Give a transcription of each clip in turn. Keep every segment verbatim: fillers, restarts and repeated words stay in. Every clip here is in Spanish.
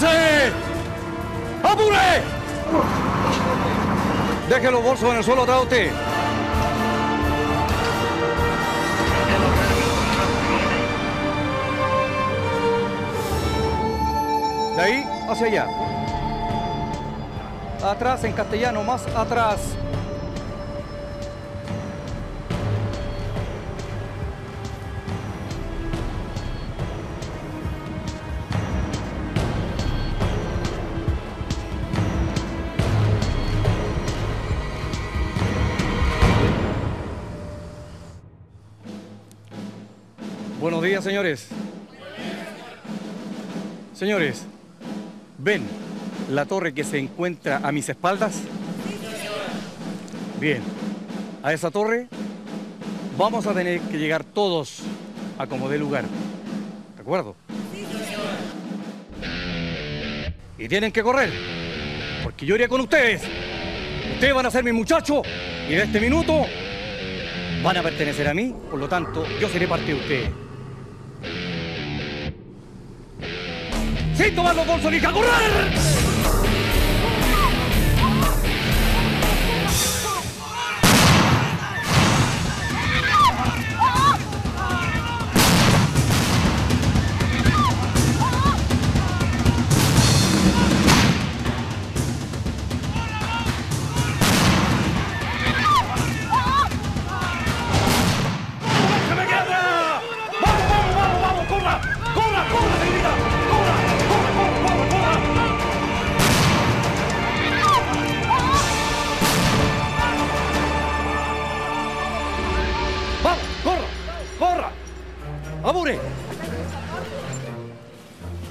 ¡Avance! ¡Apure! Deje los bolsos en el suelo atrás usted. De ahí hacia allá. Atrás en castellano, más atrás. Buenos días, señores. Señores, ¿ven la torre que se encuentra a mis espaldas? Bien, a esa torre vamos a tener que llegar todos a como dé lugar. ¿De acuerdo? Y tienen que correr, porque yo iré con ustedes. Ustedes van a ser mis muchachos y de este minuto van a pertenecer a mí, por lo tanto, yo seré parte de ustedes. ¡Sin tomar los bolsos, hija! ¡Correr!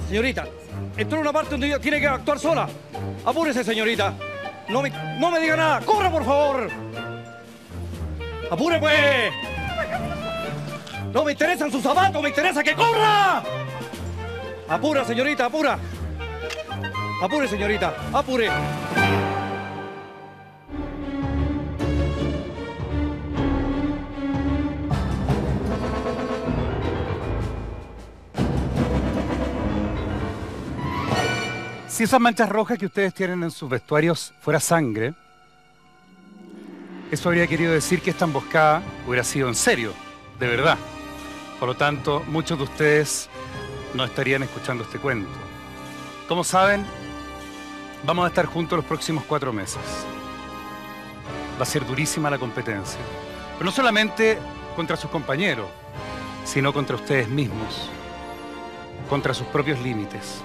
Señorita, esto es una parte donde ella tiene que actuar sola. Apúrese, señorita. No me, no me diga nada. ¡Corra, por favor! ¡Apure, pues! No me interesan sus zapatos, me interesa que corra. Apura, señorita, apura. Apure, señorita, apure. Si esas manchas rojas que ustedes tienen en sus vestuarios fuera sangre, eso habría querido decir que esta emboscada hubiera sido en serio, de verdad. Por lo tanto, muchos de ustedes no estarían escuchando este cuento. Como saben, vamos a estar juntos los próximos cuatro meses. Va a ser durísima la competencia, pero no solamente contra sus compañeros, sino contra ustedes mismos, contra sus propios límites.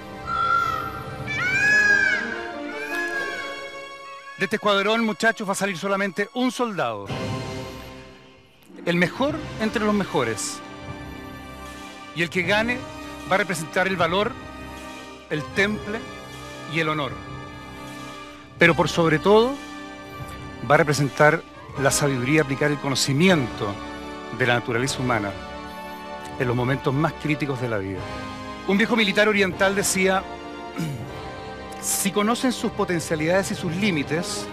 De este escuadrón, muchachos, va a salir solamente un soldado. El mejor entre los mejores. Y el que gane va a representar el valor, el temple y el honor. Pero por sobre todo, va a representar la sabiduría, aplicar el conocimiento de la naturaleza humana en los momentos más críticos de la vida. Un viejo militar oriental decía: si conocen sus potencialidades y sus límites,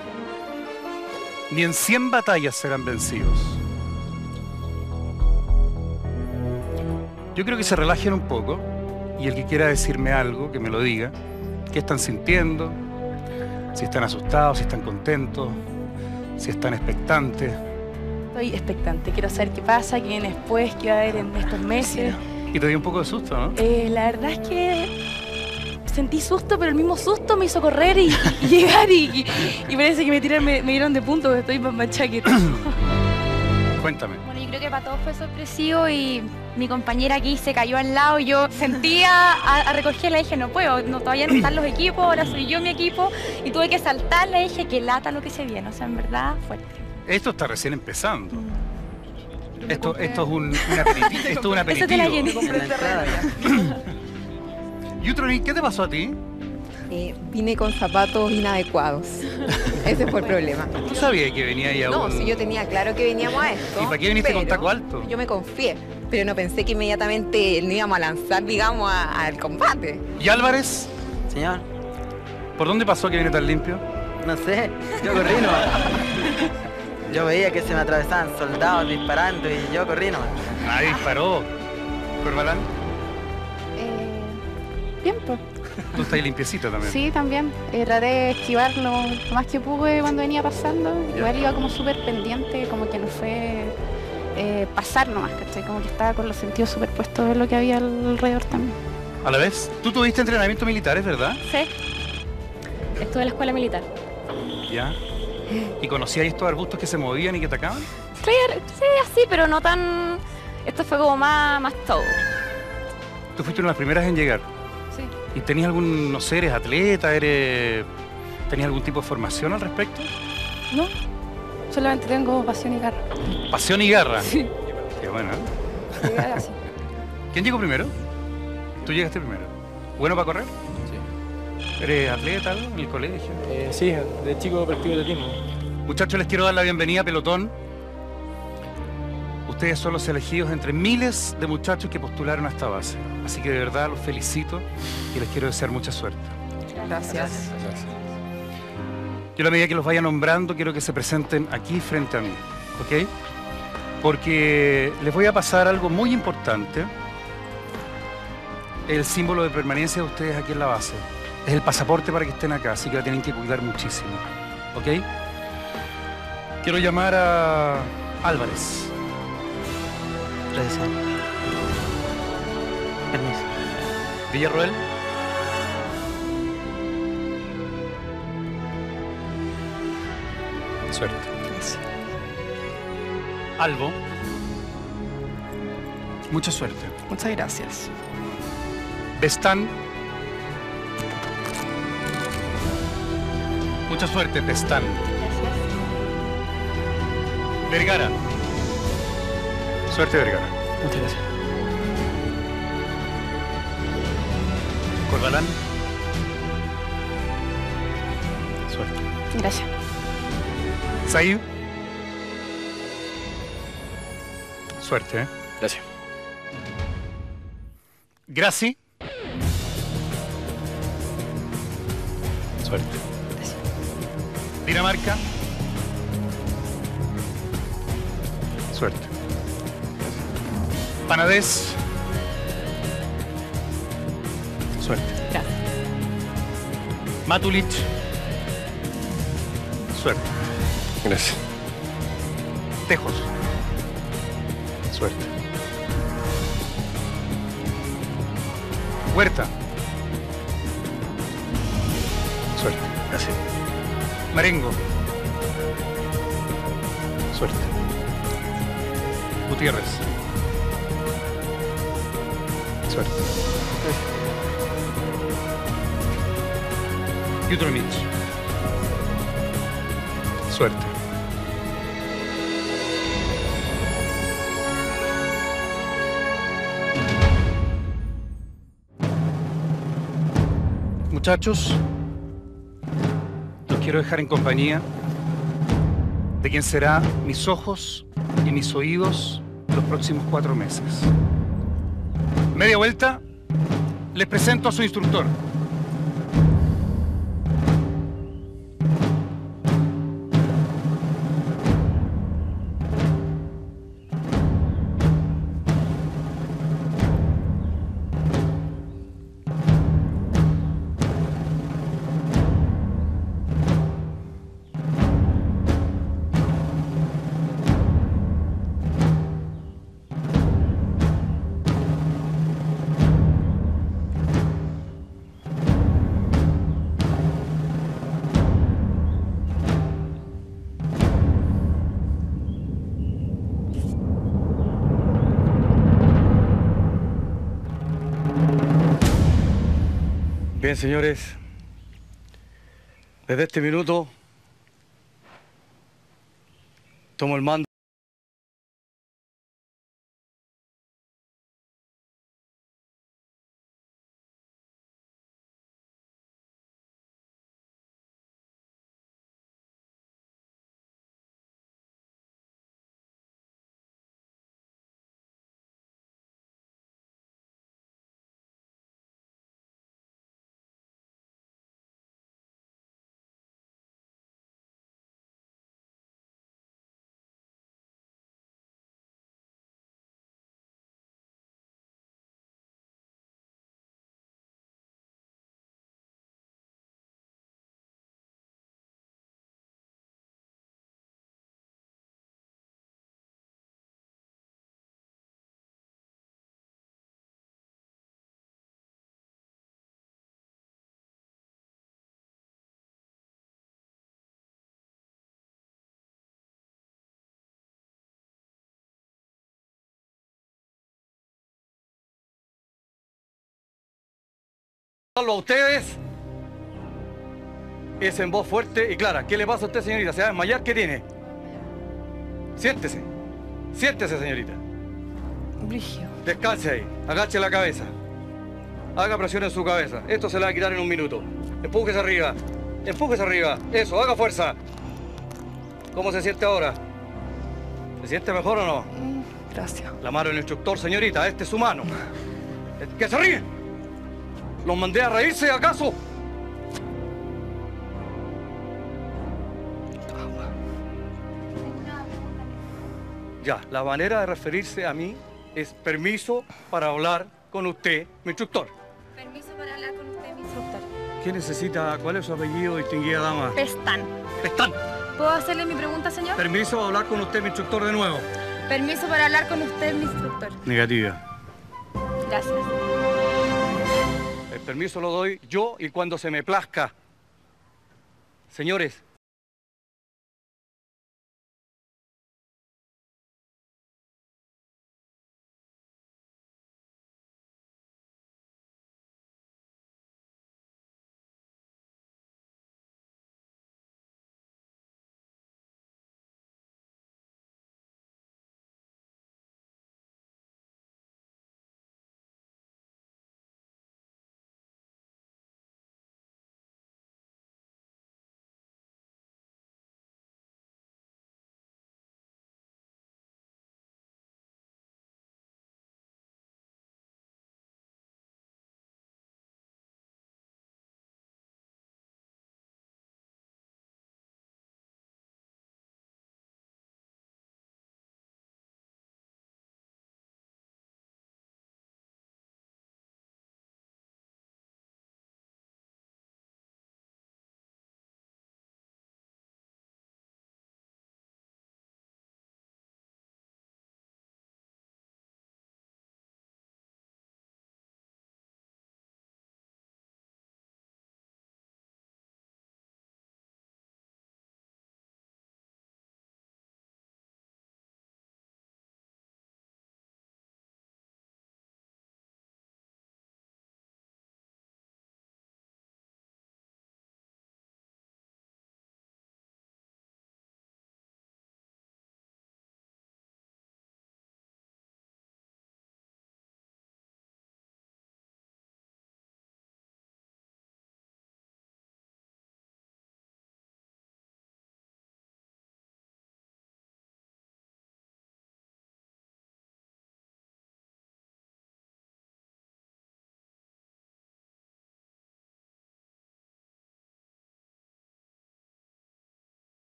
ni en cien batallas serán vencidos. Yo creo que se relajen un poco y el que quiera decirme algo, que me lo diga. ¿Qué están sintiendo? Si están asustados, si están contentos, si están expectantes. Estoy expectante, quiero saber qué pasa, qué viene después, qué va a haber en estos meses. Y te dio un poco de susto, ¿no? Eh, la verdad es que sentí susto, pero el mismo susto me hizo correr y, y llegar y, y, y parece que me tiraron, me, me dieron de punto porque estoy más machaqueta. Cuéntame. Bueno, yo creo que para todos fue sorpresivo y mi compañera aquí se cayó al lado y yo sentía a, a recogerla y dije, no puedo, no, todavía no están los equipos, ahora soy yo mi equipo y tuve que saltarla y dije, que lata lo que se viene, o sea, en verdad, fuerte. Esto está recién empezando. Mm. Esto, esto es un, un aperitivo. Esto es un aperitivo. Eso te la llené. Jutronich, ¿qué te pasó a ti? Eh, vine con zapatos inadecuados. Ese fue el problema. ¿Tú sabías que venía ahí a No, un... sí, yo tenía claro que veníamos a esto. ¿Y para qué viniste con taco alto? Yo me confié, pero no pensé que inmediatamente nos íbamos a lanzar, digamos, al combate. ¿Y Álvarez? Señor. ¿Por dónde pasó que viene tan limpio? No sé, yo corrí nomás. Yo veía que se me atravesaban soldados disparando y yo corrí nomás. Ah, disparó. ¿Corbalán? Tiempo. Tú estás limpiecita también. Sí, también. Eh, traté de esquivar lo más que pude cuando venía pasando. Ya. Igual iba como súper pendiente, como que no fue eh, pasar nomás, ¿cachai? Como que estaba con los sentidos superpuestos de lo que había alrededor también. A la vez, tú tuviste entrenamiento militar, ¿es verdad? Sí. Estuve en la escuela militar. Ya. ¿Y conocías estos arbustos que se movían y que atacaban? Sí, así, pero no tan... Esto fue como más, más todo. Tú fuiste una de las primeras en llegar. Sí. ¿Y tenías algún, no sé, eres atleta, eres... ¿Tenías algún tipo de formación al respecto? No, solamente tengo pasión y garra. ¿Pasión y garra? Sí. Qué bueno, ¿eh? Llegar así. ¿Quién llegó primero? Tú llegaste primero. ¿Bueno para correr? Sí. ¿Eres atleta algo en el colegio? Eh, sí, de chico practico atletismo. Muchachos, les quiero dar la bienvenida a Pelotón. Ustedes son los elegidos entre miles de muchachos que postularon a esta base. Así que de verdad los felicito y les quiero desear mucha suerte. Gracias. Gracias. Yo a la medida que los vaya nombrando quiero que se presenten aquí frente a mí, ¿ok? Porque les voy a pasar algo muy importante. El símbolo de permanencia de ustedes aquí en la base. Es el pasaporte para que estén acá, así que la tienen que cuidar muchísimo, ¿ok? Quiero llamar a Álvarez. trece años. Permiso. Villarroel. Suerte. Gracias. Albo. Mucha suerte. Muchas gracias. Pestán. Mucha suerte, Pestán. Gracias. Vergara. Suerte, Vergara. Muchas gracias. Corbalán. Suerte. Gracias. Sayú. Suerte, ¿eh? Gracias. Graci. Suerte. Gracias. Dinamarca. Suerte. Panades. Suerte. Gracias. Matulich. Suerte. Gracias. Tejos. Suerte. Huerta. Suerte. Gracias. Marengo. Suerte. Gutiérrez. Suerte. Jutronich. Suerte. Muchachos, los quiero dejar en compañía de quien será mis ojos y mis oídos los próximos cuatro meses. Media vuelta, les presento a su instructor. Bien, señores, desde este minuto tomo el mando. Salvo a ustedes, es en voz fuerte y clara. ¿Qué le pasa a usted, señorita? ¿Se va a desmayar? ¿Qué tiene? Siéntese, siéntese, señorita. Brigio. Descanse ahí, agache la cabeza. Haga presión en su cabeza. Esto se la va a quitar en un minuto. Empújese arriba, empújese arriba. Eso, haga fuerza. ¿Cómo se siente ahora? ¿Se siente mejor o no? Gracias. La mano del instructor, señorita, este es su mano. ¡Que se ríe! ¿Los mandé a reírse, acaso? Toma. Ya, la manera de referirse a mí es permiso para hablar con usted, mi instructor. Permiso para hablar con usted, mi instructor. ¿Qué necesita? ¿Cuál es su apellido, distinguida dama? Pestán. Pestán. ¿Puedo hacerle mi pregunta, señor? Permiso para hablar con usted, mi instructor, de nuevo. Permiso para hablar con usted, mi instructor. Negativa. Gracias. El permiso lo doy yo y cuando se me plazca. Señores.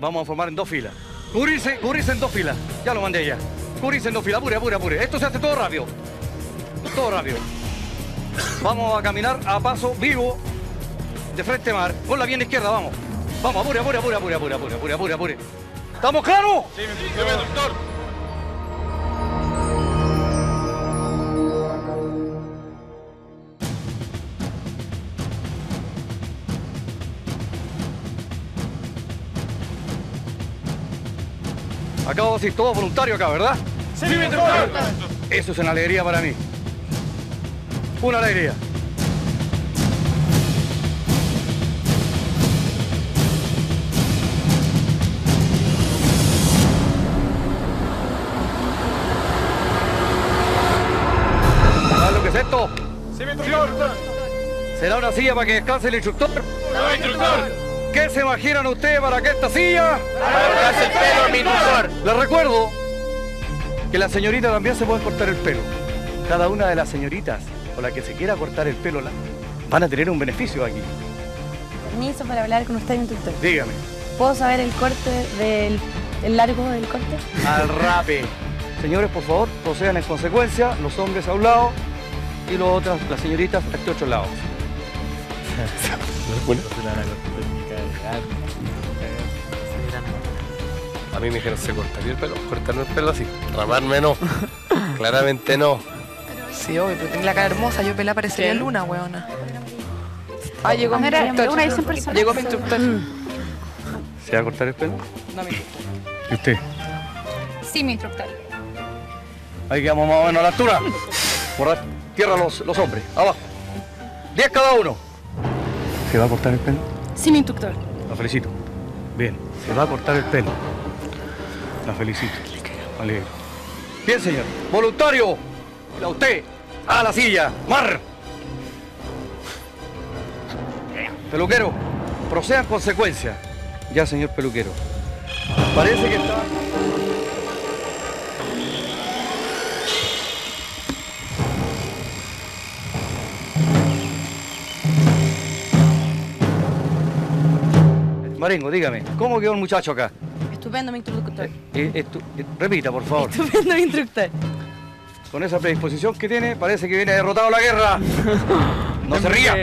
Vamos a formar en dos filas. Cubrirse, cubrirse en dos filas. Ya lo mandé ya. Cubrirse en dos filas. Apure, apure, apure. Esto se hace todo rápido. Todo rápido. Vamos a caminar a paso vivo. De frente mar. Con la bien izquierda, vamos. Vamos, apure, apure, apure, apure, apure, apure, apure, apure, apure. ¿Estamos claros? Sí, mi doctor. Acabo de decir, todo voluntario acá, ¿verdad? Sí, mi doctor. Eso es una alegría para mí. Una alegría. ¿Sabes lo que es esto? Sí, mi doctor. ¿Será una silla para que descanse el instructor? No, instructor. ¿Qué se imaginan ustedes para que esta silla? ¡Cortarse el pelo a mi doctor! Les recuerdo que las señoritas también se pueden cortar el pelo. Cada una de las señoritas o la que se quiera cortar el pelo la... van a tener un beneficio aquí. Permiso para hablar con usted, mi doctor. Dígame. ¿Puedo saber el corte del... el largo del corte? Al rape. Señores, por favor, procedan en consecuencia. Los hombres a un lado y los otras, las señoritas a este otro lado. Bueno. A mí me dijeron, ¿se cortaría el pelo? Cortarme el pelo así, ramarme no. Claramente no. Sí, obvio, pero tengo la cara hermosa, yo pelada parecería luna, weona. Ah, llegó ah, mi instructor. Una edición personal. Llegó mi instructor. ¿Se va a cortar el pelo? No, mi instructor. ¿Y usted? Sí, mi instructor. Ahí quedamos más o menos a la altura. Por tierra los, los hombres. Abajo. Diez cada uno. ¿Se va a cortar el pelo? Sí, mi instructor. La felicito. Bien. Se va a cortar el pelo. La felicito. Alegre. Bien, señor. Voluntario. A usted. A la silla. Mar. Peluquero, procedan consecuencias. Ya, señor peluquero. Parece que está... Marengo, dígame, ¿cómo quedó el muchacho acá? Estupendo, mi instructor. Eh, eh, estu eh, repita, por favor. Estupendo, mi instructor. Con esa predisposición que tiene, parece que viene derrotado la guerra. ¡No se ría!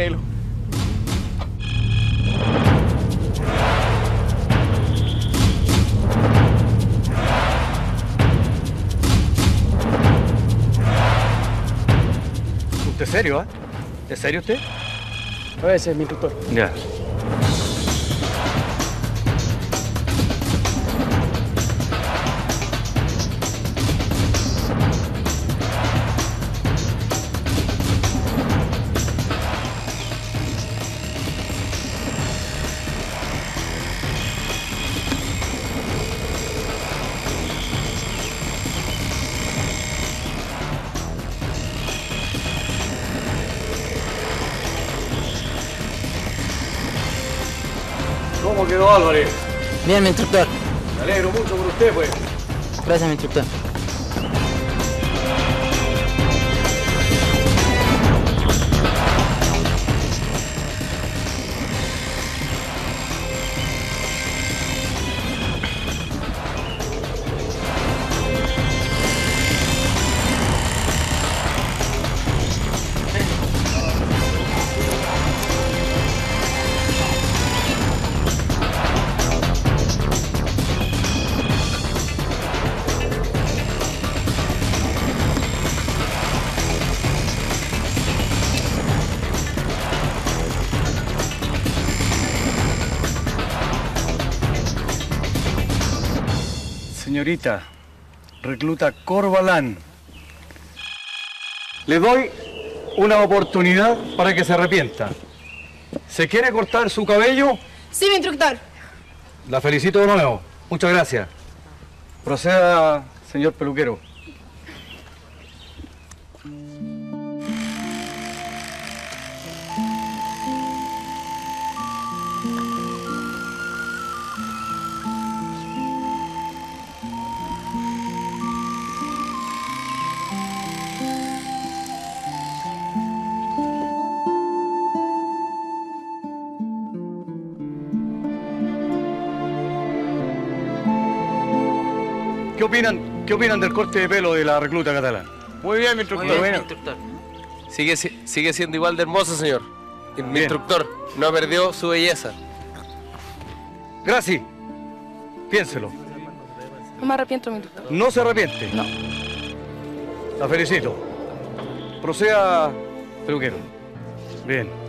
¿De serio, eh? ¿De serio usted? A veces, mi instructor. Ya. Álvarez. Bien, mi instructor. Me alegro mucho por usted, pues. Gracias, mi instructor. Señorita, recluta Corbalán. Le doy una oportunidad para que se arrepienta. ¿Se quiere cortar su cabello? Sí, mi instructor. La felicito de nuevo. Muchas gracias. Proceda, señor peluquero. ¿Qué opinan, ¿Qué opinan del corte de pelo de la recluta catalana? Muy bien, mi instructor. Muy bien, mi instructor. Sigue, sigue siendo igual de hermoso, señor. Bien. Mi instructor no perdió su belleza. Graci, piénselo. No me arrepiento, mi instructor. ¿No se arrepiente? No. La felicito. Proceda, peluquero. Bien.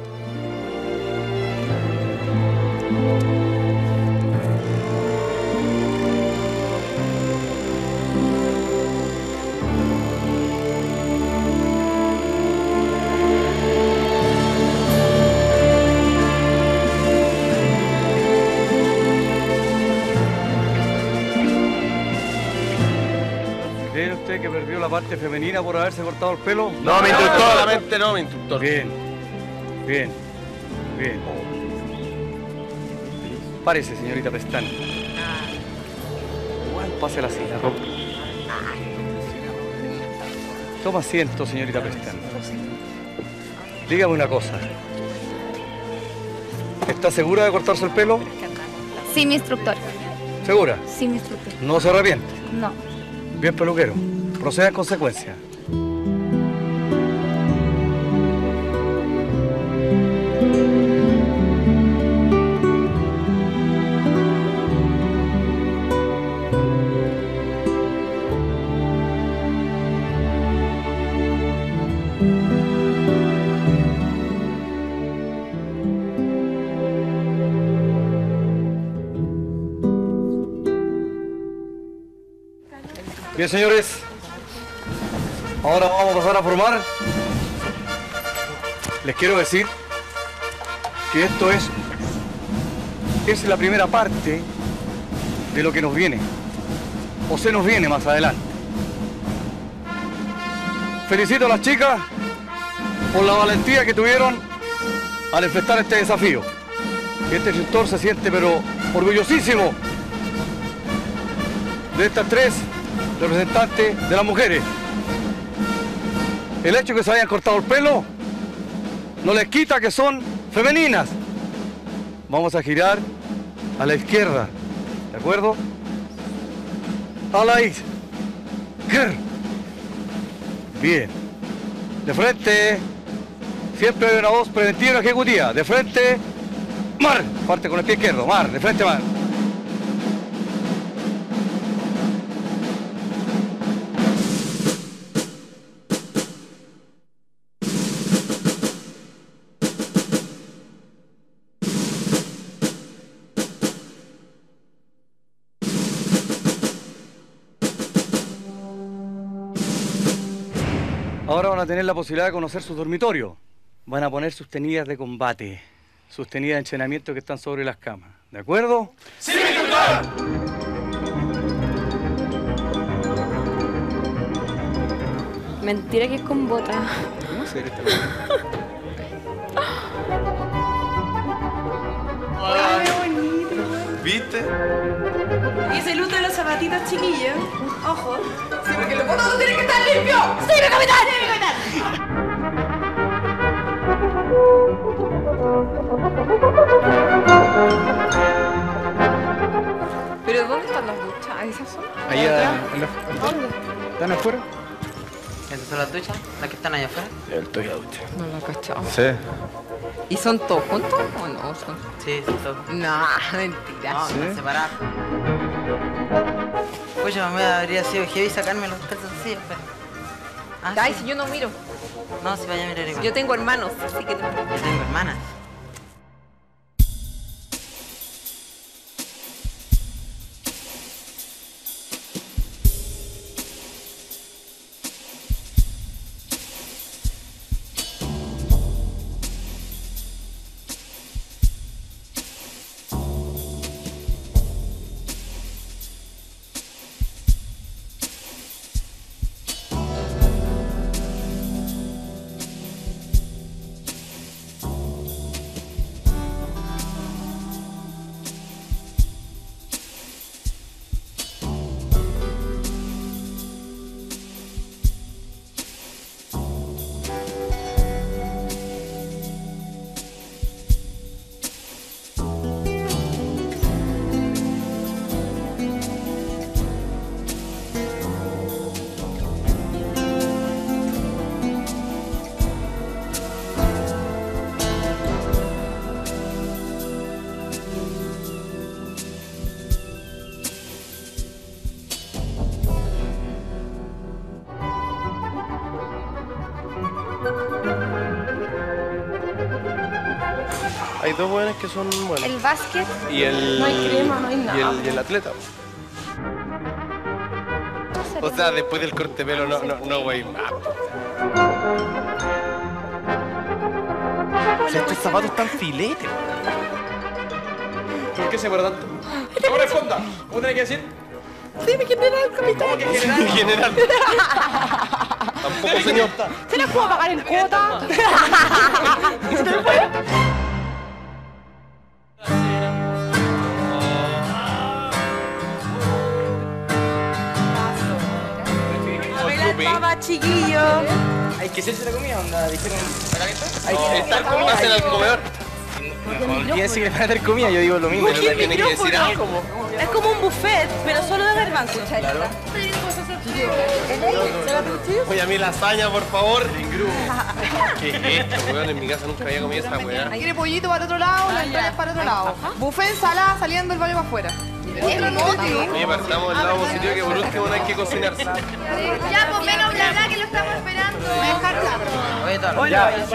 ¿Que perdió la parte femenina por haberse cortado el pelo? No, mi instructor. Solamente no, mi instructor. Bien, bien, bien. Párese, señorita Pestán. Pásela así, la ropa. Toma asiento, señorita Pestán. Dígame una cosa. ¿Está segura de cortarse el pelo? Sí, mi instructor. ¿Segura? Sí, mi instructor. ¿No se arrepiente? No. Bien, peluquero. Proceda en consecuencia. Bien, señores, ahora vamos a pasar a formar. Les quiero decir que esto es, es la primera parte de lo que nos viene, o se nos viene más adelante. Felicito a las chicas por la valentía que tuvieron al enfrentar este desafío. Este sector se siente pero orgullosísimo de estas tres representantes de las mujeres. El hecho de que se hayan cortado el pelo no les quita que son femeninas. Vamos a girar a la izquierda, ¿de acuerdo? A la izquierda. Bien. De frente, siempre hay una voz preventiva y una ejecutiva. De frente, mar. Parte con el pie izquierdo, mar. De frente, mar. Ahora van a tener la posibilidad de conocer su dormitorio. Van a poner sus tenidas de combate, sus tenidas de entrenamiento que están sobre las camas. ¿De acuerdo? ¡Sí, doctor! Mentira que es con botas. ¿Cómo se ve esta ¡Ah, qué bonito! ¿Viste? Y se luto de los zapatitos, chiquillos. Ojo. Sí, porque los botos no tienen que estar limpios. ¡Sí, mi capitán! ¡Sí, mi capitán! ¿Pero dónde están las duchas? ¿Esas son? Allá, en la... ¿Dónde? ¿Están afuera? ¿Esas son las duchas? ¿Las que están allá afuera? El toque de ducha. No lo he cachado. Sí. ¿Y son todos juntos o no? Son... Sí, son todos. No, mentira. No, ¿sí? Están separados. Pues yo me habría sido heavy sacarme los calzoncillos, pero... Ah, ay, sí. Si yo no miro. No, si vaya a mirar igual. Yo tengo hermanos, así que... Yo tengo hermanas. Hay dos buenas que son buenas. El básquet y el... No hay crema, no hay nada. Y el, y el atleta. O sea, después del corte de pelo, no, no, no, güey. O sea, estos zapatos están filetes. ¿Por qué se para tanto? No responda. ¿Cómo tiene que decir? Sí, mi general, capitán. ¿Cómo que general? Mi general. Tampoco, señor. ¿Se les puedo pagar en cuota? ¿Se les puede? Chiquillo. ¿Hay que hacerse la comida? ¿Onda? ¿Dijeron? ¿Para qué está? Hay que estar comida en el comedor. No quiere decir que van a tener comida, yo digo lo mismo. Pero no tiene que decir algo. Es como un buffet, pero solo de garbanzo. Claro. Oye, a mí lasaña, por favor. ¿Qué es esto, weón? En mi casa nunca había comido esa weá. Quiere pollito para otro lado, las entrañas para otro lado. Buffet, ensalada, saliendo el baño para afuera. Oye, partamos del lado positivo que por último no hay que cocinarse. Ya, pues menos bla bla que lo estamos esperando. Oye, Bueno, ya.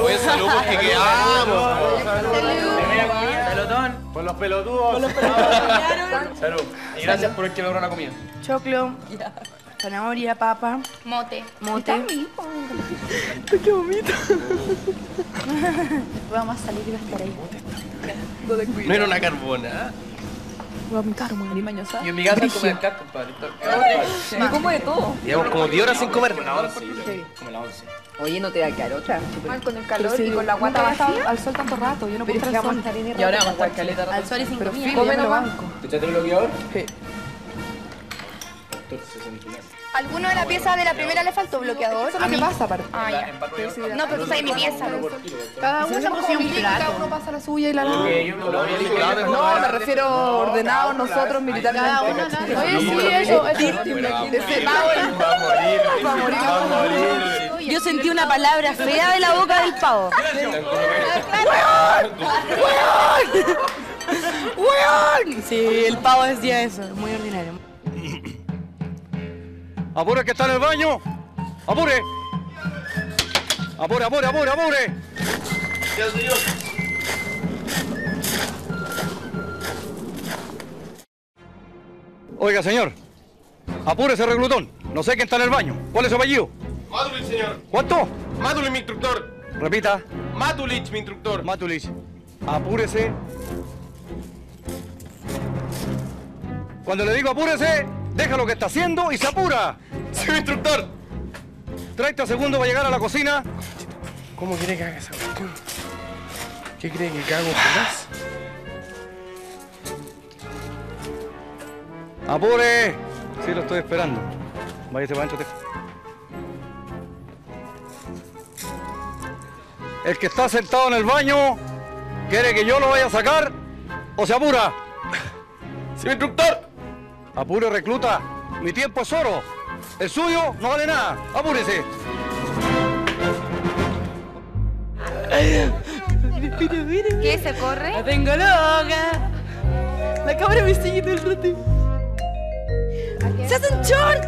Pues salud porque quedamos. Pelotón. Por los pelotudos. Por los pelotudos. Salud. Y gracias por el que logró la comida. Choclo. Zanahoria, papa. Mote. Mote. ¡Qué bonito! Vamos a salir y va a estar ahí. No era una carbona. Yo en mi casa voy a comer carne, compadre. Me como de todo. Llevamos como diez horas sin comer. Como la once. Oye, no te da que dar otra. Con el calor y con la guata bajada al sol tanto rato. Yo no puedo estar al sol. Y ahora vamos a estar caleta rato. Al sol y sin comida. Come no banco. ¿Te echaste el bloqueador? Sí. ¿Alguno de las piezas de la primera le faltó bloqueador? Eso no me pasa, aparte. Ah, ya. No, pero tú sabes mi pieza. Cada uno se puso un plato. Cada uno pasa la suya y la lava. No, me refiero ordenados nosotros militarmente. Oye, sí, eso es víctima. Yo sentí una palabra fea de la boca del pavo. ¡Hueón! ¡Hueón! ¡Hueón! Sí, el pavo decía eso. Muy ordinario. ¡Apure que está en el baño! ¡Apure! ¡Apure, apure, apure, apure! ¡Ya, señor! Oiga, señor. Apúrese, reclutón. No sé quién está en el baño. ¿Cuál es su apellido? Matulich, señor. ¿Cuánto? Matulich, mi instructor. Repita. Matulich, mi instructor. Matulich. Apúrese. Cuando le digo apúrese, deja lo que está haciendo y se apura. Sí, mi instructor. treinta segundos va a llegar a la cocina. ¿Cómo cree que haga esa cuestión? ¿Qué cree que cago atrás? ¡Apure! Sí, lo estoy esperando. Váyase para adentro, Tejos. El que está sentado en el baño quiere que yo lo vaya a sacar o se apura. Sí, mi instructor. Apure, recluta. Mi tiempo es oro. El suyo no vale nada. Apúrese. ¿Qué se corre? La tengo loca. La cámara me sigue todo el rato. ¡Se hacen short!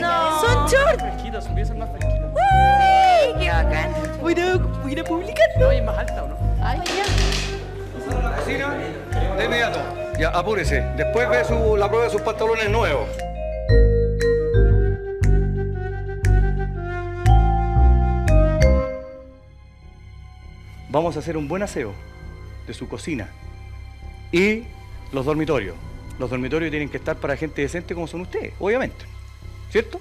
¡No! ¡Son short! Fresquitos, empiezan más fresquitos. ¡Uy! ¡Qué bacán! Voy a ir a publicarlo. Oye, más alta, ¿o no? ¡Ay, ya! La cocina, de inmediato. Ya, apúrese. Después ve su, la prueba de sus pantalones nuevos. Vamos a hacer un buen aseo de su cocina y los dormitorios. Los dormitorios tienen que estar para gente decente como son ustedes, obviamente. ¿Cierto?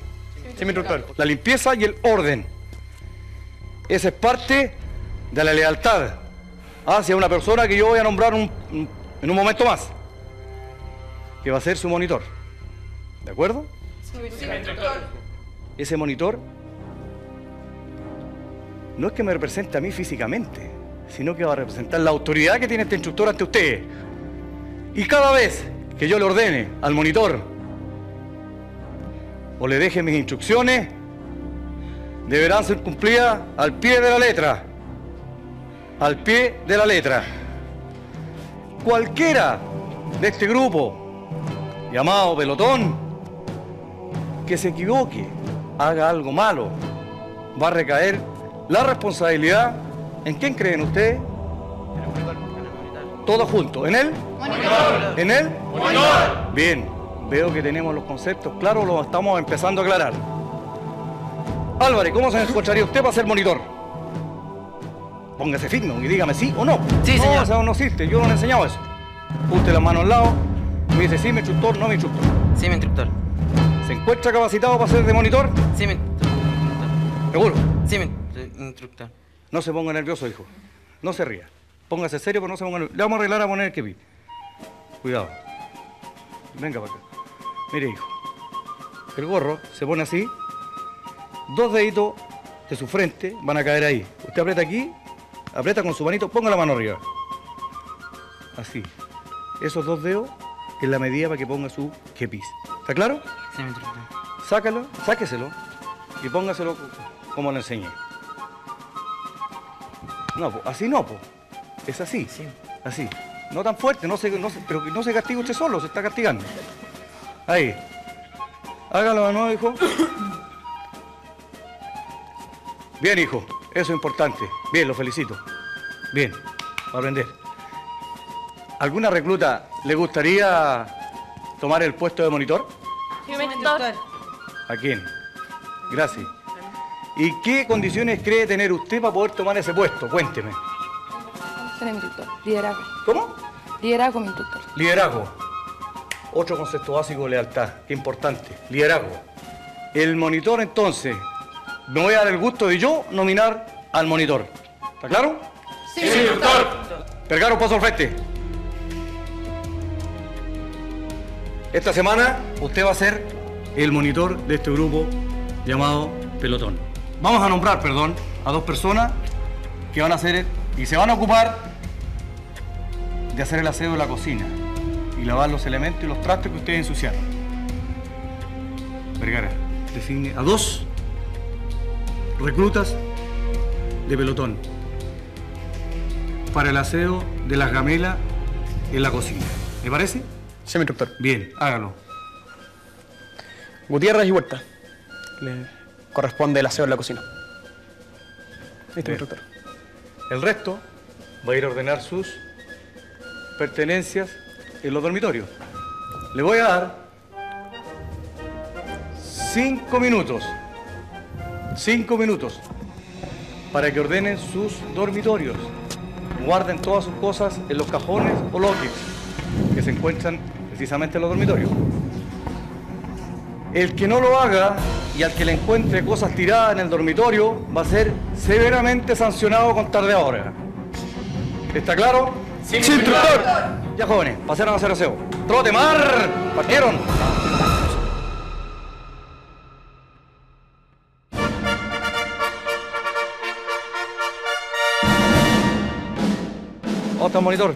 Sí, mi doctor. La limpieza y el orden. Esa es parte de la lealtad hacia una persona que yo voy a nombrar un, un, en un momento más. Que va a ser su monitor. ¿De acuerdo? Sí, doctor. Ese monitor no es que me represente a mí físicamente, sino que va a representar la autoridad que tiene este instructor ante ustedes. Y cada vez que yo le ordene al monitor o le deje mis instrucciones, deberán ser cumplidas al pie de la letra. Al pie de la letra. Cualquiera de este grupo llamado pelotón, que se equivoque, haga algo malo, va a recaer la responsabilidad, ¿en quién creen ustedes? Todos juntos, ¿en él? ¡Monitor! ¿En él? ¡Monitor! Bien, veo que tenemos los conceptos claros, los estamos empezando a aclarar. Álvarez, ¿cómo se encontraría usted para ser monitor? Póngase firme y dígame sí o no. Sí, señor. No, eso no existe, yo no le he enseñado eso. Puste la mano al lado, me dice sí, mi instructor, no mi instructor. Sí, mi instructor. ¿Se encuentra capacitado para ser de monitor? Sí, mi instructor. ¿Seguro? Sí, mi instructor. No se ponga nervioso, hijo. No se ría. Póngase serio, pero no se ponga nervioso. Le vamos a arreglar a poner el kepi. Cuidado. Venga para acá. Mire, hijo. El gorro se pone así. Dos deditos de su frente van a caer ahí. Usted aprieta aquí, aprieta con su manito, ponga la mano arriba. Así. Esos dos dedos es la medida para que ponga su kepis. ¿Está claro? Sí, mi instructor. Sácalo, sáqueselo y póngaselo como le enseñé. No, po, así no, po. Es así. Sí. Así. No tan fuerte, no se, no se, pero no se castiga usted solo, se está castigando. Ahí. Hágalo de nuevo, hijo. Bien, hijo, eso es importante. Bien, lo felicito. Bien, va a aprender. ¿Alguna recluta le gustaría tomar el puesto de monitor? Sí, monitor. ¿A quién? Gracias. ¿Y qué condiciones cree tener usted para poder tomar ese puesto? Cuénteme. Mi instructor, liderazgo. ¿Cómo? Liderazgo, mi instructor. Liderazgo. Otro concepto básico de lealtad, qué importante. Liderazgo. El monitor, entonces, me voy a dar el gusto de yo nominar al monitor. ¿Está claro? Sí, sí, doctor. Vergara, paso al frente. Esta semana usted va a ser el monitor de este grupo llamado Pelotón. Vamos a nombrar, perdón, a dos personas que van a ser y se van a ocupar de hacer el aseo de la cocina y lavar los elementos y los trastes que ustedes ensuciaron. Vergara, define a dos reclutas de Pelotón para el aseo de las gamelas en la cocina. ¿Le parece? Sí, mi doctor. Bien, hágalo. Gutiérrez y Huerta. Le corresponde el aseo en la cocina. Listo, mi doctor. El resto va a ir a ordenar sus pertenencias en los dormitorios. Le voy a dar cinco minutos. Cinco minutos para que ordenen sus dormitorios. Guarden todas sus cosas en los cajones o lockets que se encuentran precisamente en los dormitorios. El que no lo haga y al que le encuentre cosas tiradas en el dormitorio va a ser severamente sancionado con tarde ahora. ¿Está claro? ¡Sí, instructor! Ya, jóvenes, pasaron a hacer aseo. ¡Trote, mar! ¡Partieron! ¿Dónde está el monitor?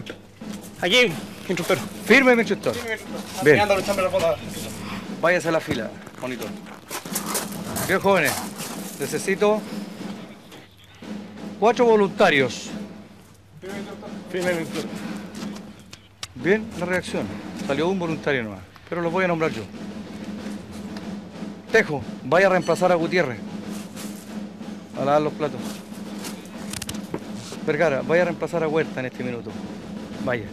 Aquí, instructor. Firme, mi instructor. Firme, instructor. Bien. Váyanse a la fila, monitor. Bien, jóvenes, necesito cuatro voluntarios. Bien, la reacción. Salió un voluntario nomás, pero lo voy a nombrar yo. Tejo, vaya a reemplazar a Gutiérrez. A lavar los platos. Vergara, vaya a reemplazar a Huerta en este minuto. Vaya.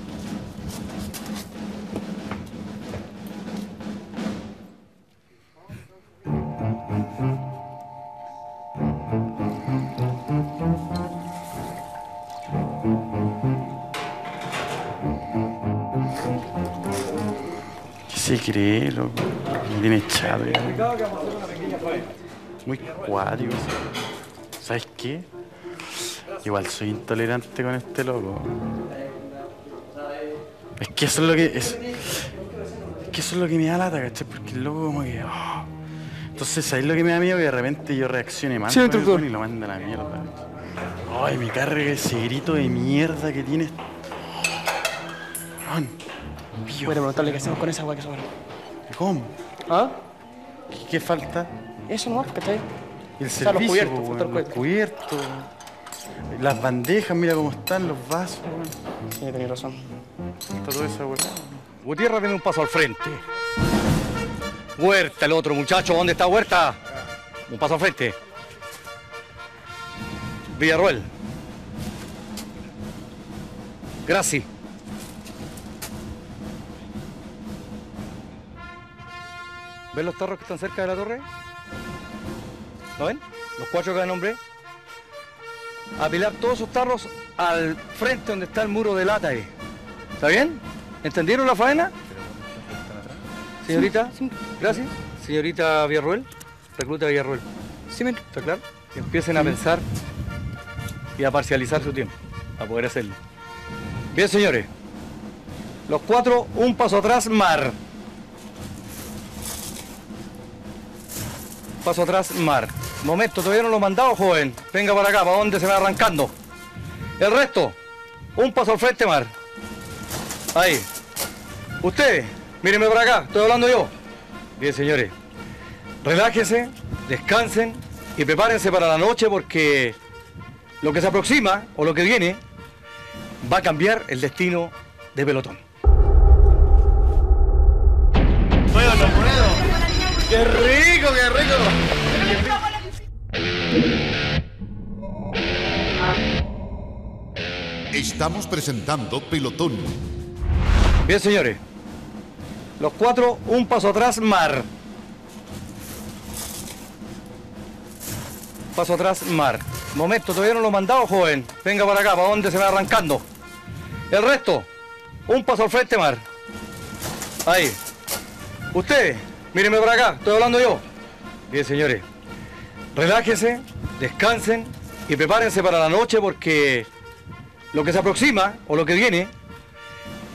¿Qué se cree, loco? Me tiene echado ya. Muy cuático. ¿Sabes qué? Igual soy intolerante con este loco. Es que eso es lo que... Es, es que eso es lo que me da lata, ¿cachai? Porque el loco como que... Oh. Entonces, ¿sabes lo que me da miedo? Que de repente yo reaccione mal. Sí, con el con y lo manda a la mierda. Ay, me carga ese grito de mierda que tienes. Man. Voy a preguntarle qué hacemos con esa agua que sobra. ¿Cómo? ¿Ah? ¿Qué, qué falta? Eso nomás, porque está ahí. El servicio, los cubiertos, po, bueno, los cubiertos. Las bandejas, mira cómo están, los vasos. Bueno. Sí, tenés razón. Está todo eso, güey. Gutiérrez tiene un paso al frente. Huerta, el otro muchacho. ¿Dónde está Huerta? Un paso al frente. Villarroel. Graci. ¿Ven los tarros que están cerca de la torre? ¿Lo ven? Los cuatro que dan nombre. Apilar todos esos tarros al frente donde está el muro de lata ahí. ¿Está bien? ¿Entendieron la faena? Señorita, sí, sí. Gracias. Señorita Villarroel, recluta Villarroel. Sí, men. ¿Está claro? Que empiecen a pensar y a parcializar su tiempo, a poder hacerlo. Bien, señores. Los cuatro, un paso atrás, mar. Paso atrás, mar. Momento, todavía no lo he mandado, joven. Venga para acá, ¿para dónde se va arrancando? El resto, un paso al frente, mar. Ahí. Ustedes, mírenme para acá, estoy hablando yo. Bien, señores. Relájense, descansen y prepárense para la noche porque lo que se aproxima o lo que viene va a cambiar el destino de Pelotón. Bueno, los monedos. ¡Qué rico, qué rico! Estamos presentando Pelotón. Bien, señores. Los cuatro, un paso atrás, mar. Paso atrás, mar. Momento, todavía no lo he mandado, joven. Venga para acá, ¿para dónde se va arrancando? El resto, un paso al frente, mar. Ahí. Ustedes, mírenme para acá, estoy hablando yo. Bien, señores. Relájense, descansen y prepárense para la noche porque lo que se aproxima o lo que viene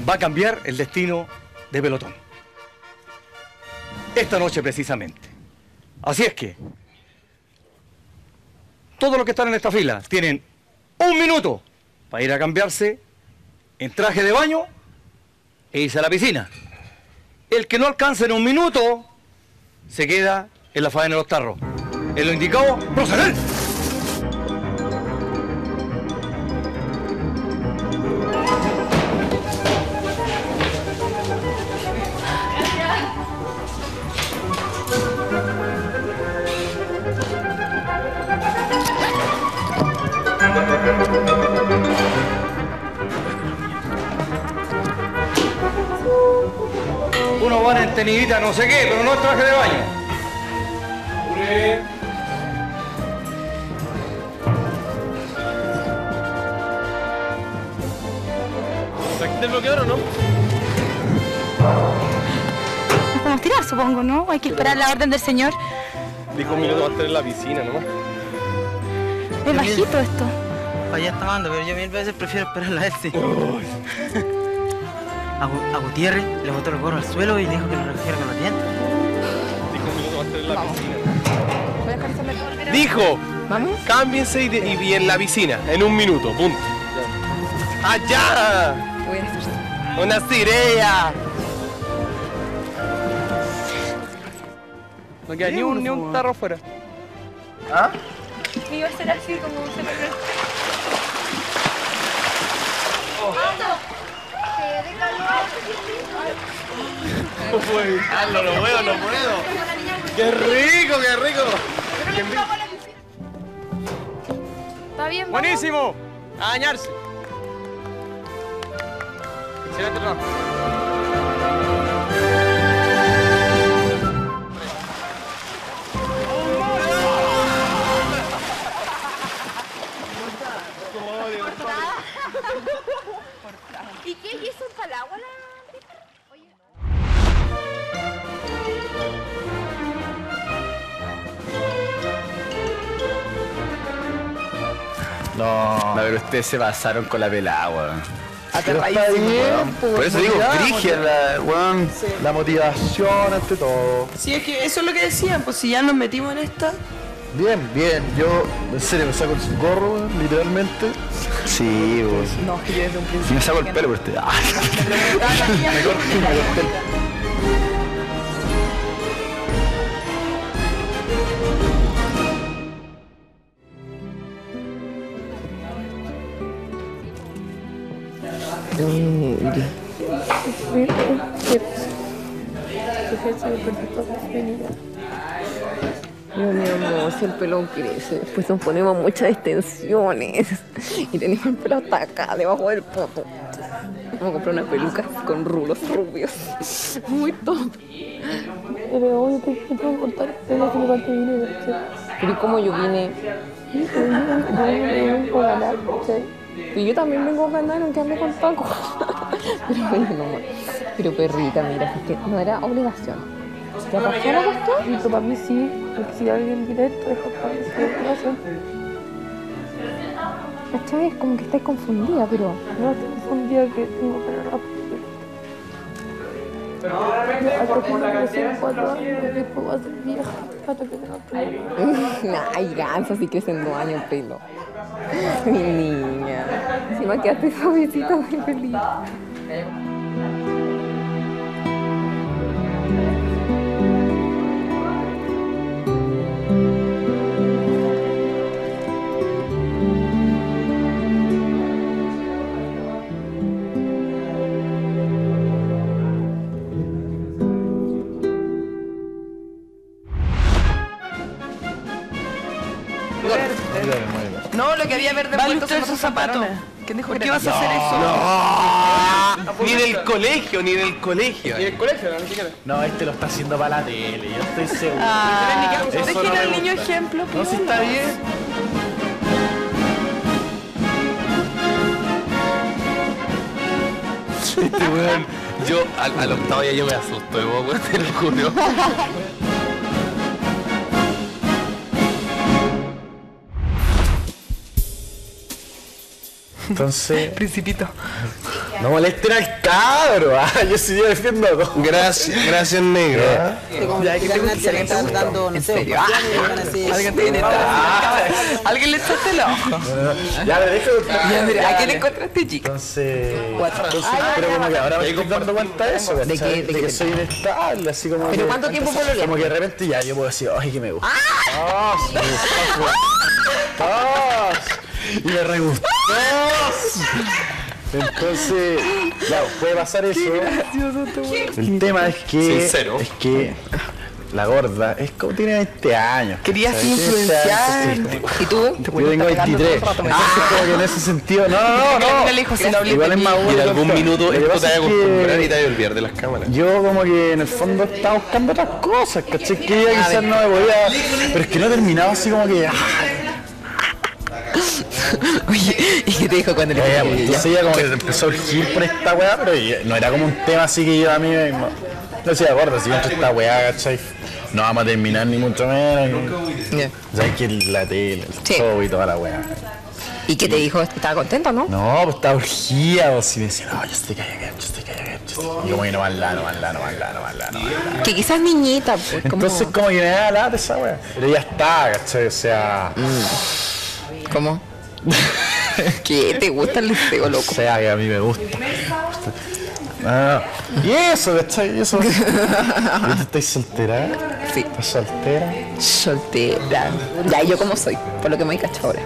va a cambiar el destino de Pelotón. Esta noche precisamente. Así es que todos los que están en esta fila tienen un minuto para ir a cambiarse en traje de baño e irse a la piscina. El que no alcance en un minuto se queda en la faena de los tarros. En lo indicado, proceder. Uno van en tenidita, no sé qué, pero no es traje de baño. Ure. ¿Desbloqueador o no? Nos podemos tirar, supongo, ¿no? Hay que esperar la orden del señor. Dijo un minuto va a estar en la piscina, nomás. Es bajito esto. Allá está mando, pero yo mil veces prefiero esperar la este. Oh. a, Gu a Gutiérrez le botó el gorro al suelo y dijo que lo recogieron con los dientes. Dijo un minuto va a estar en la Vamos. piscina. Dijo, ¿Vamos? cámbiense y, de, y en la piscina, en un minuto, punto. ¡Allá! ¡Una sirena! No queda ni un, ni un tarro afuera. ¿Ah? Iba a ser así como se me presta. ¡Aldo! ¡Te de calor! ¡Aldo, no puedo, no puedo! ¡Qué rico, qué rico! ¿Está bien, vamos? ¡Buenísimo! ¡A dañarse! ¿Y qué hizo un palagua? No, pero ustedes se basaron con la pelagua. Pero está bien, pues, por eso digo, Grigia, la, bueno, sí. la motivación ante todo. Sí, es que eso es lo que decían, pues si ya nos metimos en esta. Bien, bien, yo en serio me saco el gorro, literalmente. Sí, pues. No, es que yo desde un principio. Me saco el pelo por usted. Ah. Me corto, me corté el pelo. Dios mío, no, si el pelón crece, después nos ponemos muchas extensiones y tenemos el pelo hasta acá, debajo del poto. Vamos a comprar unas pelucas con rulos rubios. Muy top. Pero hoy te puedo cortar el pelo que me parte bien, ¿sí? Pero como yo vine, yo vengo a ganar, ¿sí? Y yo también vengo a ganar, aunque ando con Paco. Pero bueno, no, pero perrita, mira, es que no era obligación. ¿Ya pasó la cuestión? Pero para mí sí, porque si alguien directo es para mí sí, es placer. ¿Cachai? Es como que estáis confundida, pero no estoy confundida que tengo pelo rápido. Pero hasta que me crecen cuatro años, después voy a ser vieja, hasta que tenga pelo. Ay, ganso, si crecen dos años pelo. Mi niña. Encima quedaste suavecita, muy feliz. No, lo que había verde puesto son los zapatos. ¿Quién dijo? ¿Por qué vas a hacer eso? No. Ni del colegio, ni del colegio. Ni del colegio, no, ni siquiera. No, este lo está haciendo para la tele, yo estoy seguro. Ah, dejen al niño ejemplo. No, si está bien. Este weón, yo al, al octavo ya yo me asusto, weón, te lo juro. Entonces... Principito. No molesten al cabro, ¿eh? Yo sí yo defiendo a todos. Gracias, gracias negro. Alguien le echaste el ojo. Ya, le dejo. ¿A quién encontraste, chica? Entonces... Pero como que ahora me estoy dando cuenta de eso, ¿de que soy inestable, así como... ¿Pero cuánto tiempo fue lo? Como que de repente ya yo puedo decir, ay, que me gusta. ¡Ah! ¡Ah! Y me re gustó. Entonces, claro, puede pasar eso. El tema es que Sincero. es que la gorda es como tiene veinte años. Querías influenciar. ¿Y tú? Yo tengo veintitrés. Ah, como que en ese sentido, no, no, no. Igual es más bueno. Y en algún minuto esto te va a acostumbrar y te va a olvidar de las cámaras. Yo como que en el fondo estaba buscando otras cosas, ¿cachai? Que ella quizás no me podía. Pero es que no he terminado así como que. Oye, ¿y qué te dijo cuando le dije? Pues, entonces ella como que empezó a urgir por esta weá, pero no era como un tema así que yo a mí mismo. No se acuerda, si entre esta weá, ¿cachai? No vamos a terminar ni mucho menos. Yeah. Ya hay que la tele, el sí. show y toda la weá. ¿Y qué te y... dijo? ¿Estaba contento, no? No, pues estaba urgida, vos y me decía, no, yo estoy callada, yo estoy callada, yo estoy. Yo voy no más la, no más la, no más la, no más la, no más la. Que quizás niñita, pues. Entonces como, como que me da lata esa weá. Pero ya está, ¿cachai? O sea. Mm. ¿Cómo? ¿Qué? ¿Te gusta el liceo, loco? O sea, que a mí me gusta. Ah, y eso, ¿cachai? Eso. ¿Estás soltera? Sí. ¿Estás soltera? Soltera. Ya, yo como soy, por lo que me he cachado ahora.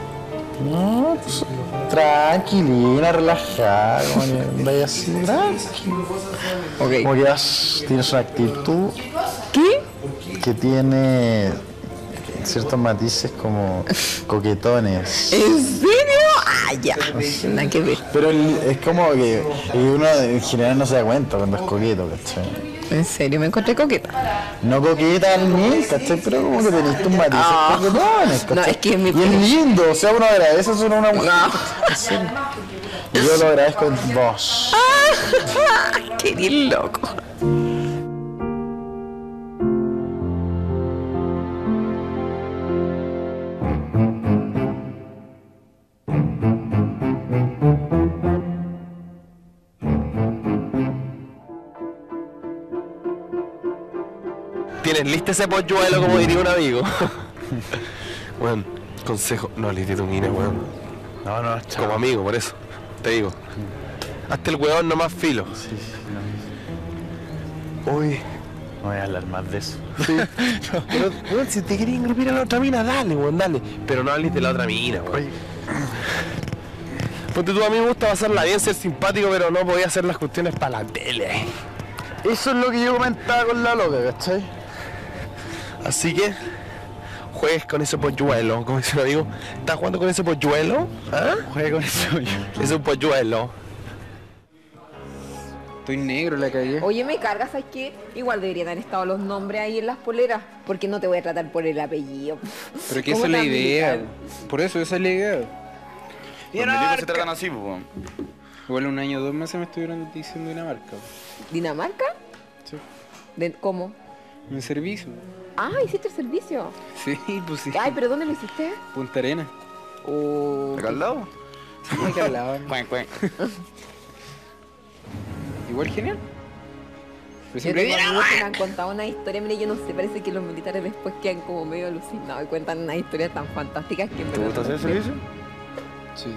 No, pues, tranquilina, relajada, como vaya así, tranquila. Ok. Como que has, tienes una actitud... ¿Qué? Que tiene... ciertos matices como coquetones. ¿En serio? Ah, ya. Nada que ver. Pero es como que uno en general no se da cuenta cuando es coqueto, ¿cachai? ¿En serio? ¿Me encontré coqueta? No coqueta al mil, ¿cachai? Pero como que tenés tus matices oh. coquetones, ¿cachai? No, es que es mi... Y es lindo, o sea, uno agradece a una mujer. No. Yo lo agradezco en vos. Ah, qué loco. Liste ese polluelo, como diría un amigo. Bueno, consejo. No, liste tu mina, weón. No, no, chao. Como amigo, por eso. Te digo. Hazte el weón nomás filo. Sí, sí. No. Uy. No voy a hablar más de eso. Sí. No, pero, weón, si te querés engrupir a la otra mina, dale, weón, dale. Pero no hables de la otra mina, weón. Oye. Ponte tú, a mí me gusta pasarla bien, ser simpático, pero no podía hacer las cuestiones para la tele. Eso es lo que yo comentaba con la loca, ¿cachai? Así que juegues con ese polluelo, como dice un amigo. ¿Estás jugando con ese polluelo? ¿Ah? Juega con ese polluelo. Es un polluelo. Estoy negro en la calle. Oye, me cargas, ¿sabes qué? Igual deberían haber estado los nombres ahí en las poleras, porque no te voy a tratar por el apellido. Pero que esa es la idea. Por eso, esa es la idea. Los milicos se tratan así, po. Igual un año o dos meses me estuvieron diciendo Dinamarca. ¿Dinamarca? Sí. ¿De cómo? En el servicio. Ah, ¿hiciste el servicio? Sí, pues sí. Ay, ¿pero dónde lo hiciste? Punta Arenas. Oh, ¿acá al lado? Sí, acá al lado. Cuen, cuen. Igual genial. Pero siempre digo, me han contado una historia, mire, yo no sé, parece que los militares después quedan como medio alucinados y cuentan unas historias tan fantásticas que... ¿Te gusta hacer el servicio? Sí.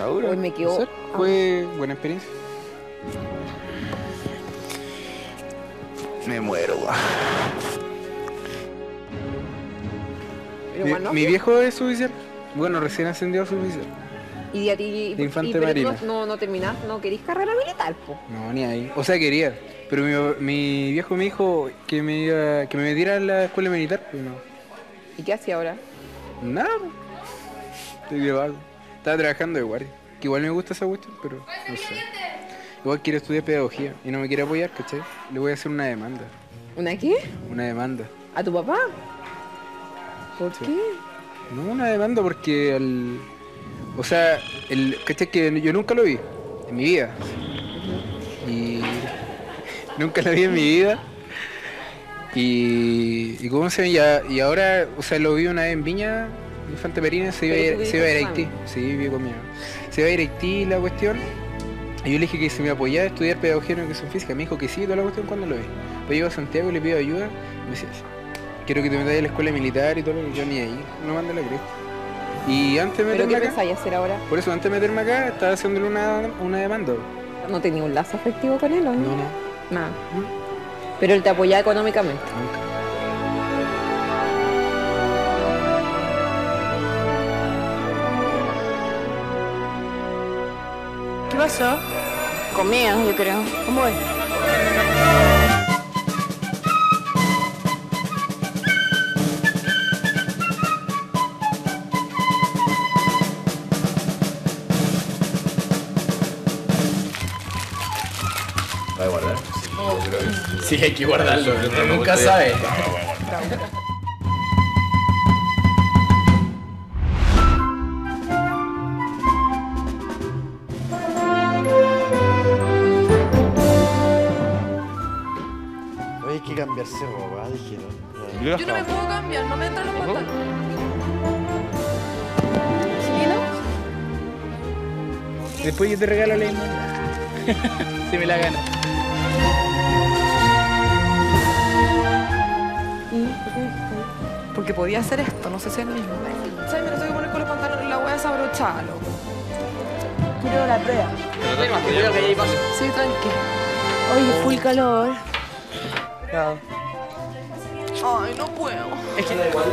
Ahora. Hoy me quedó... Fue buena experiencia. Me muero, guau. Mi, bueno, mi viejo es suboficial. Bueno, recién ascendió a suboficial. ¿Y a ti? De infante marino. No, no terminás, no querís carrera militar, po. No, ni ahí. O sea, quería. Pero mi, mi viejo me dijo que me, que me metiera a la escuela militar, pues no. ¿Y qué hacía ahora? Nada. Estoy de vago. Estaba trabajando de guardia. que igual me gusta esa cuestión, pero no sé. Igual quiero estudiar pedagogía y no me quiere apoyar, ¿cachai? Le voy a hacer una demanda. ¿Una qué? Una demanda. ¿A tu papá? ¿Por sí. qué? No, una demanda porque el... O sea, el... ¿cachai? Que yo nunca lo vi en mi vida. Uh-huh. Y... nunca lo vi en mi vida. Y, y cómo se veía, y ahora, o sea, lo vi una vez en Viña, Infante Perina, se iba, se iba a ir a Haití, sí, vivió conmigo. Se iba a ir a Haití la cuestión, y yo le dije que si me apoyaba a estudiar pedagogía en educación física, me dijo que sí, toda la cuestión cuando lo vi. Pues llego a Santiago y le pido ayuda, me decía, quiero que te metas a la escuela militar y todo lo que yo ni ahí, no manda la cresta. Y antes de meterme acá... ¿Pero qué pensáis hacer ahora? Por eso, antes de meterme acá, estaba haciéndole una, una demanda. ¿No tenía un lazo afectivo con él o no? No, no. Nada. ¿Mm? Pero él te apoyaba económicamente. Okay. ¿Qué pasó? Comía, yo creo. ¿Cómo es? ¿Va a guardar? Sí, hay que guardarlo, pero nunca sabe. Oye, hay que cambiarse ropa, dijeron. Yo no me puedo cambiar, no me entran los pantalones. ¿Sí? Después yo te regalo la hermana. Si me la gano. Porque podía hacer esto, no sé si es el mismo. ¿Sabes? Me lo tengo que poner con los pantalones, la voy a desabrochar, loco. Quiero la prueba. Pero no más que yo, que ahí pasa. Sí, tranquilo. Oye, full calor. Claro. Ay, no puedo. Es que no hay cuadro.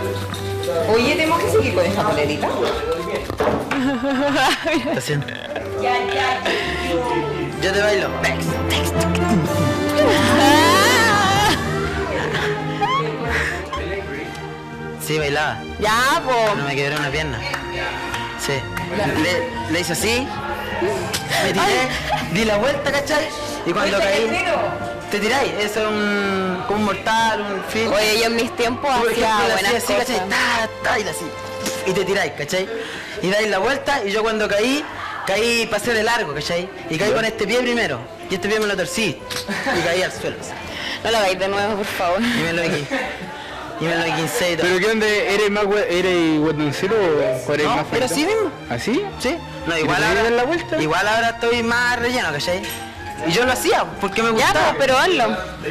Oye, ¿tenemos que seguir con esta paletita? Está haciendo. Ya, ya. Yo te bailo. Next, next. Sí, bailaba. Ya, po. No me quebré una pierna. Sí. Le, le hice así. Me tiré. Ay. Di la vuelta, ¿cachai? Y cuando caí... ¿Te tiráis? Eso es un... como un mortal, un fin. Oye, yo en mis tiempos hacía buenas así, cosas. ¿Cachai? Ta, ta, y así. Y te tiráis, ¿cachai? Y dais la vuelta y yo cuando caí... Caí, pasé de largo, ¿cachai? Y caí con este pie primero. Y este pie me lo torcí. Y caí al suelo. Así. No lo hagáis de nuevo, por favor. Y me lo aquí. Y me lo quince y todo. ¿Pero qué onda? ¿Eres más guatoncero o eres más fuerte? No, pero así mismo. ¿Así? Sí. No, igual ahora, la vuelta? Igual ahora estoy más relleno, ¿cachai? Y yo lo hacía, porque me gustaba. Ya, pero hazlo.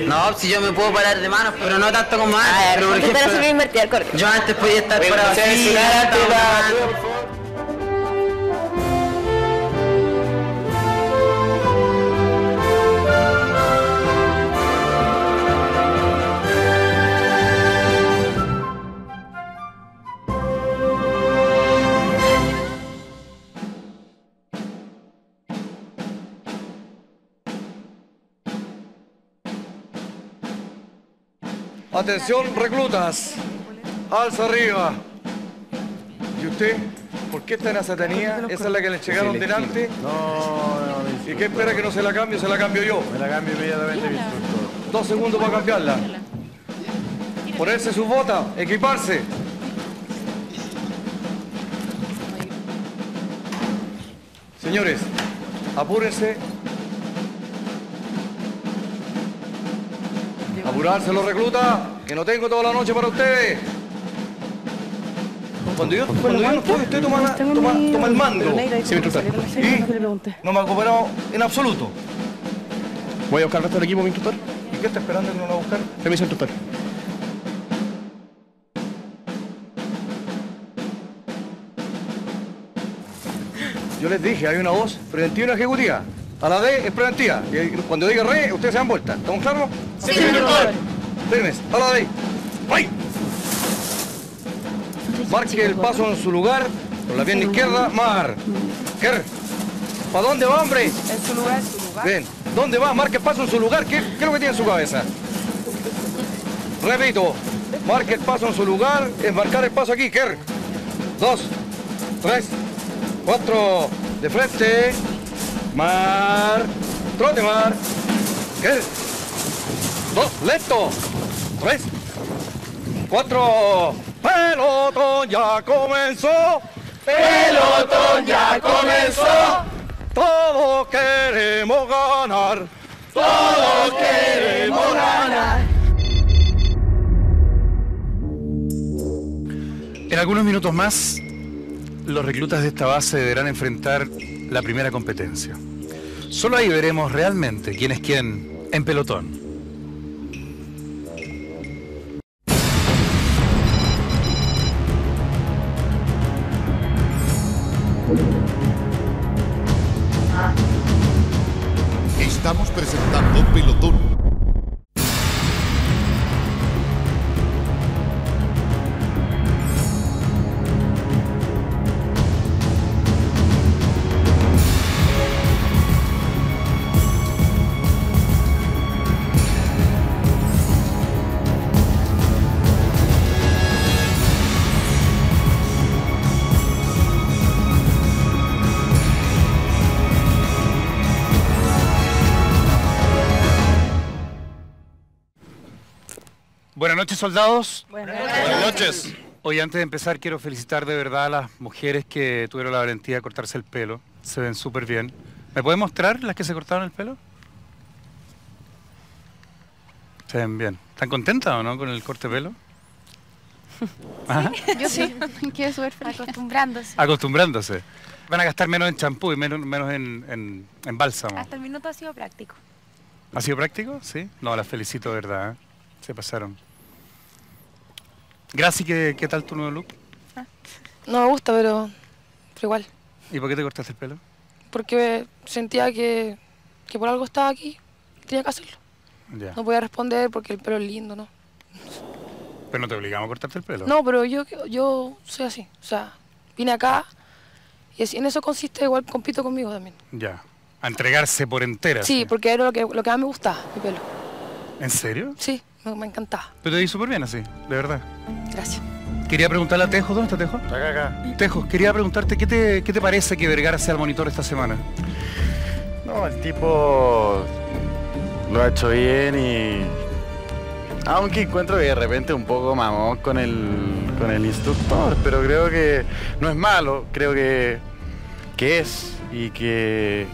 No, si yo me puedo parar de manos, pero no tanto como antes. A ver, por ejemplo, yo antes podía estar parado así. Atención, reclutas. Alza arriba. ¿Y usted? ¿Por qué está en esa tenía? Esa es la que le llegaron delante. No, no, no. ¿Y qué espera que no se la cambie? Se la cambio yo. Me la cambio inmediatamente, mi instructor. Dos segundos para cambiarla. Ponerse su bota, equiparse. Señores, apúrense. Apurarse los reclutas, que no tengo toda la noche para ustedes. Cuando yo, cuando yo no puedo, usted toma, toma, toma el mando. Sí, me instructor. Y no me ha cooperado en absoluto. Voy a buscar el resto del equipo, mi instructor. ¿Y qué está esperando que no lo va a buscar? Permiso, instructor. Yo les dije, hay una voz preventiva y una ejecutiva. A la D es preventiva. Y cuando diga re, ustedes se dan vuelta. ¿Estamos claros? Sí, sí, doctor. Firmes, a la D. ¡Ay! Marque el paso en su lugar, con la pierna izquierda, mar. ¿Qué? ¿Para dónde va, hombre? En su lugar, en su lugar. Bien. ¿Dónde va? Marque el paso en su lugar. ¿Qué, qué es lo que tiene en su cabeza? Repito. Marque el paso en su lugar. Es marcar el paso aquí. ¿Qué? Dos, tres, cuatro... de frente, mar, trote mar, que, dos, lento, tres, cuatro, pelotón ya comenzó, pelotón ya comenzó, todos queremos ganar, todos queremos ganar. En algunos minutos más, los reclutas de esta base deberán enfrentar la primera competencia. Solo ahí veremos realmente quién es quién en pelotón. Estamos presentando Pelotón. Buenas noches, soldados. Buenas noches. Buenas noches. Hoy, antes de empezar, quiero felicitar de verdad a las mujeres que tuvieron la valentía de cortarse el pelo. Se ven súper bien. ¿Me pueden mostrar las que se cortaron el pelo? Se ven bien. ¿Están contentas o no con el corte de pelo? ¿Ajá? Yo sí. Quiero súper feliz. Acostumbrándose. Acostumbrándose. Van a gastar menos en champú y menos, menos en, en, en bálsamo. Hasta el minuto ha sido práctico. ¿Ha sido práctico? Sí. No, las felicito de verdad. Se pasaron. Graci, ¿qué, ¿qué tal tu nuevo look? No me gusta, pero, pero igual. ¿Y por qué te cortaste el pelo? Porque sentía que, que por algo estaba aquí, tenía que hacerlo. Ya. No podía responder porque el pelo es lindo, ¿no? Pero no te obligamos a cortarte el pelo. No, pero yo, yo soy así. O sea, vine acá y en eso consiste, igual compito conmigo también. Ya, a entregarse por entera. Sí, ¿sí? Porque era lo que, lo que más me gustaba, mi pelo. ¿En serio? Sí. Me encantaba. Pero te vi súper bien así, de verdad. Gracias. Quería preguntarle a Tejos, ¿dónde está Tejos? Acá, acá. Tejos, quería preguntarte, ¿qué te, qué te parece que Vergara sea el monitor esta semana? No, el tipo lo ha hecho bien y... Aunque encuentro que de repente un poco mamón con el, con el instructor, pero creo que no es malo, creo que, que es y que...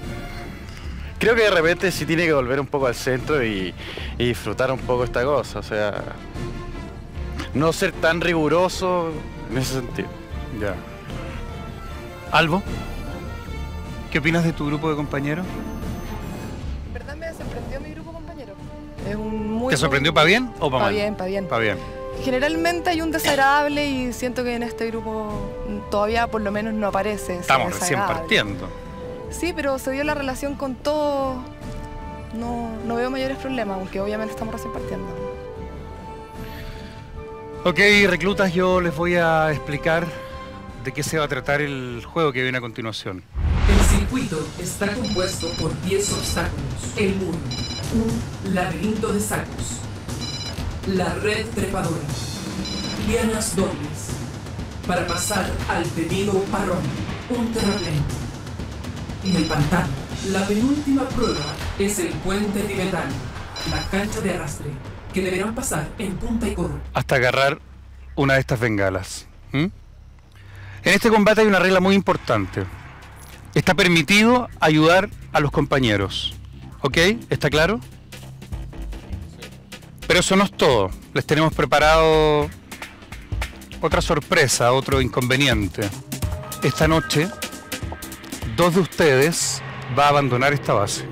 Creo que de repente sí tiene que volver un poco al centro y, y disfrutar un poco esta cosa, o sea, no ser tan riguroso en ese sentido. Ya. Albo, ¿qué opinas de tu grupo de compañeros? En verdad me sorprendió mi grupo de compañeros. Es un muy... ¿Te sorprendió para bien o para mal? Para bien, para bien. Pa bien. Generalmente hay un desagradable y siento que en este grupo todavía por lo menos no aparece. Estamos recién partiendo. Sí, pero se dio la relación con todo. No, no veo mayores problemas, aunque obviamente estamos recién partiendo. Ok, reclutas, yo les voy a explicar de qué se va a tratar el juego que viene a continuación. El circuito está compuesto por diez obstáculos. El muro, un laberinto de sacos, la red trepadora, lianas dobles, para pasar al pedido parón, un terreno. Y el pantano. La penúltima prueba es el puente tibetano, la cancha de arrastre, que deberán pasar en punta y codo. Hasta agarrar una de estas bengalas. ¿Mm? En este combate hay una regla muy importante. Está permitido ayudar a los compañeros. ¿Ok? ¿Está claro? Pero eso no es todo. Les tenemos preparado otra sorpresa, otro inconveniente. Esta noche... Dos de ustedes va a abandonar esta base.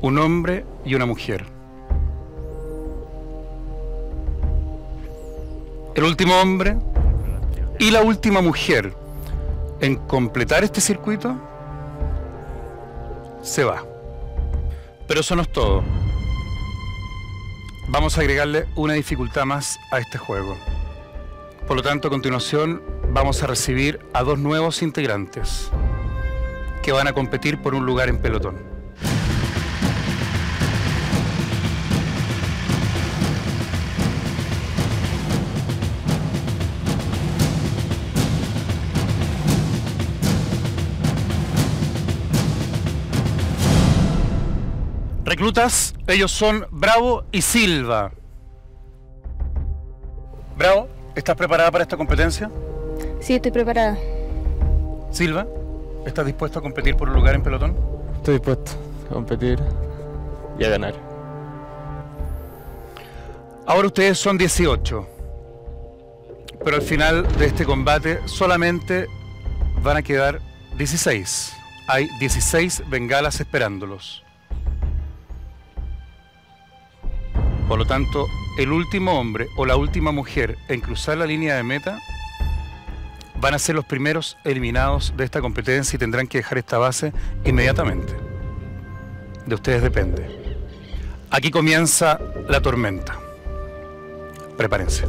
Un hombre y una mujer. El último hombre y la última mujer en completar este circuito se va. Pero eso no es todo. Vamos a agregarle una dificultad más a este juego. Por lo tanto, a continuación vamos a recibir a dos nuevos integrantes que van a competir por un lugar en pelotón. reclutas, ellos son Bravo y Silva. Bravo, ¿estás preparada para esta competencia? Sí, estoy preparada. Silva, ¿estás dispuesto a competir por un lugar en pelotón? Estoy dispuesto a competir y a ganar. Ahora ustedes son dieciocho, pero al final de este combate solamente van a quedar dieciséis. Hay dieciséis bengalas esperándolos. Por lo tanto, el último hombre o la última mujer en cruzar la línea de meta van a ser los primeros eliminados de esta competencia y tendrán que dejar esta base inmediatamente. De ustedes depende. Aquí comienza la tormenta. Prepárense.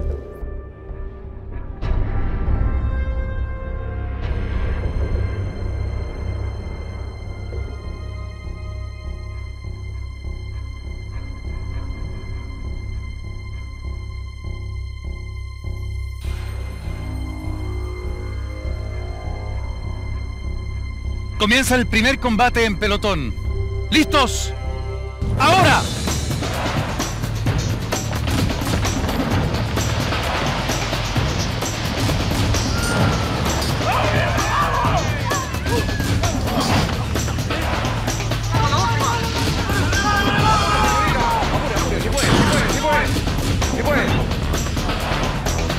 Comienza el primer combate en pelotón. ¿Listos? ¡Ahora!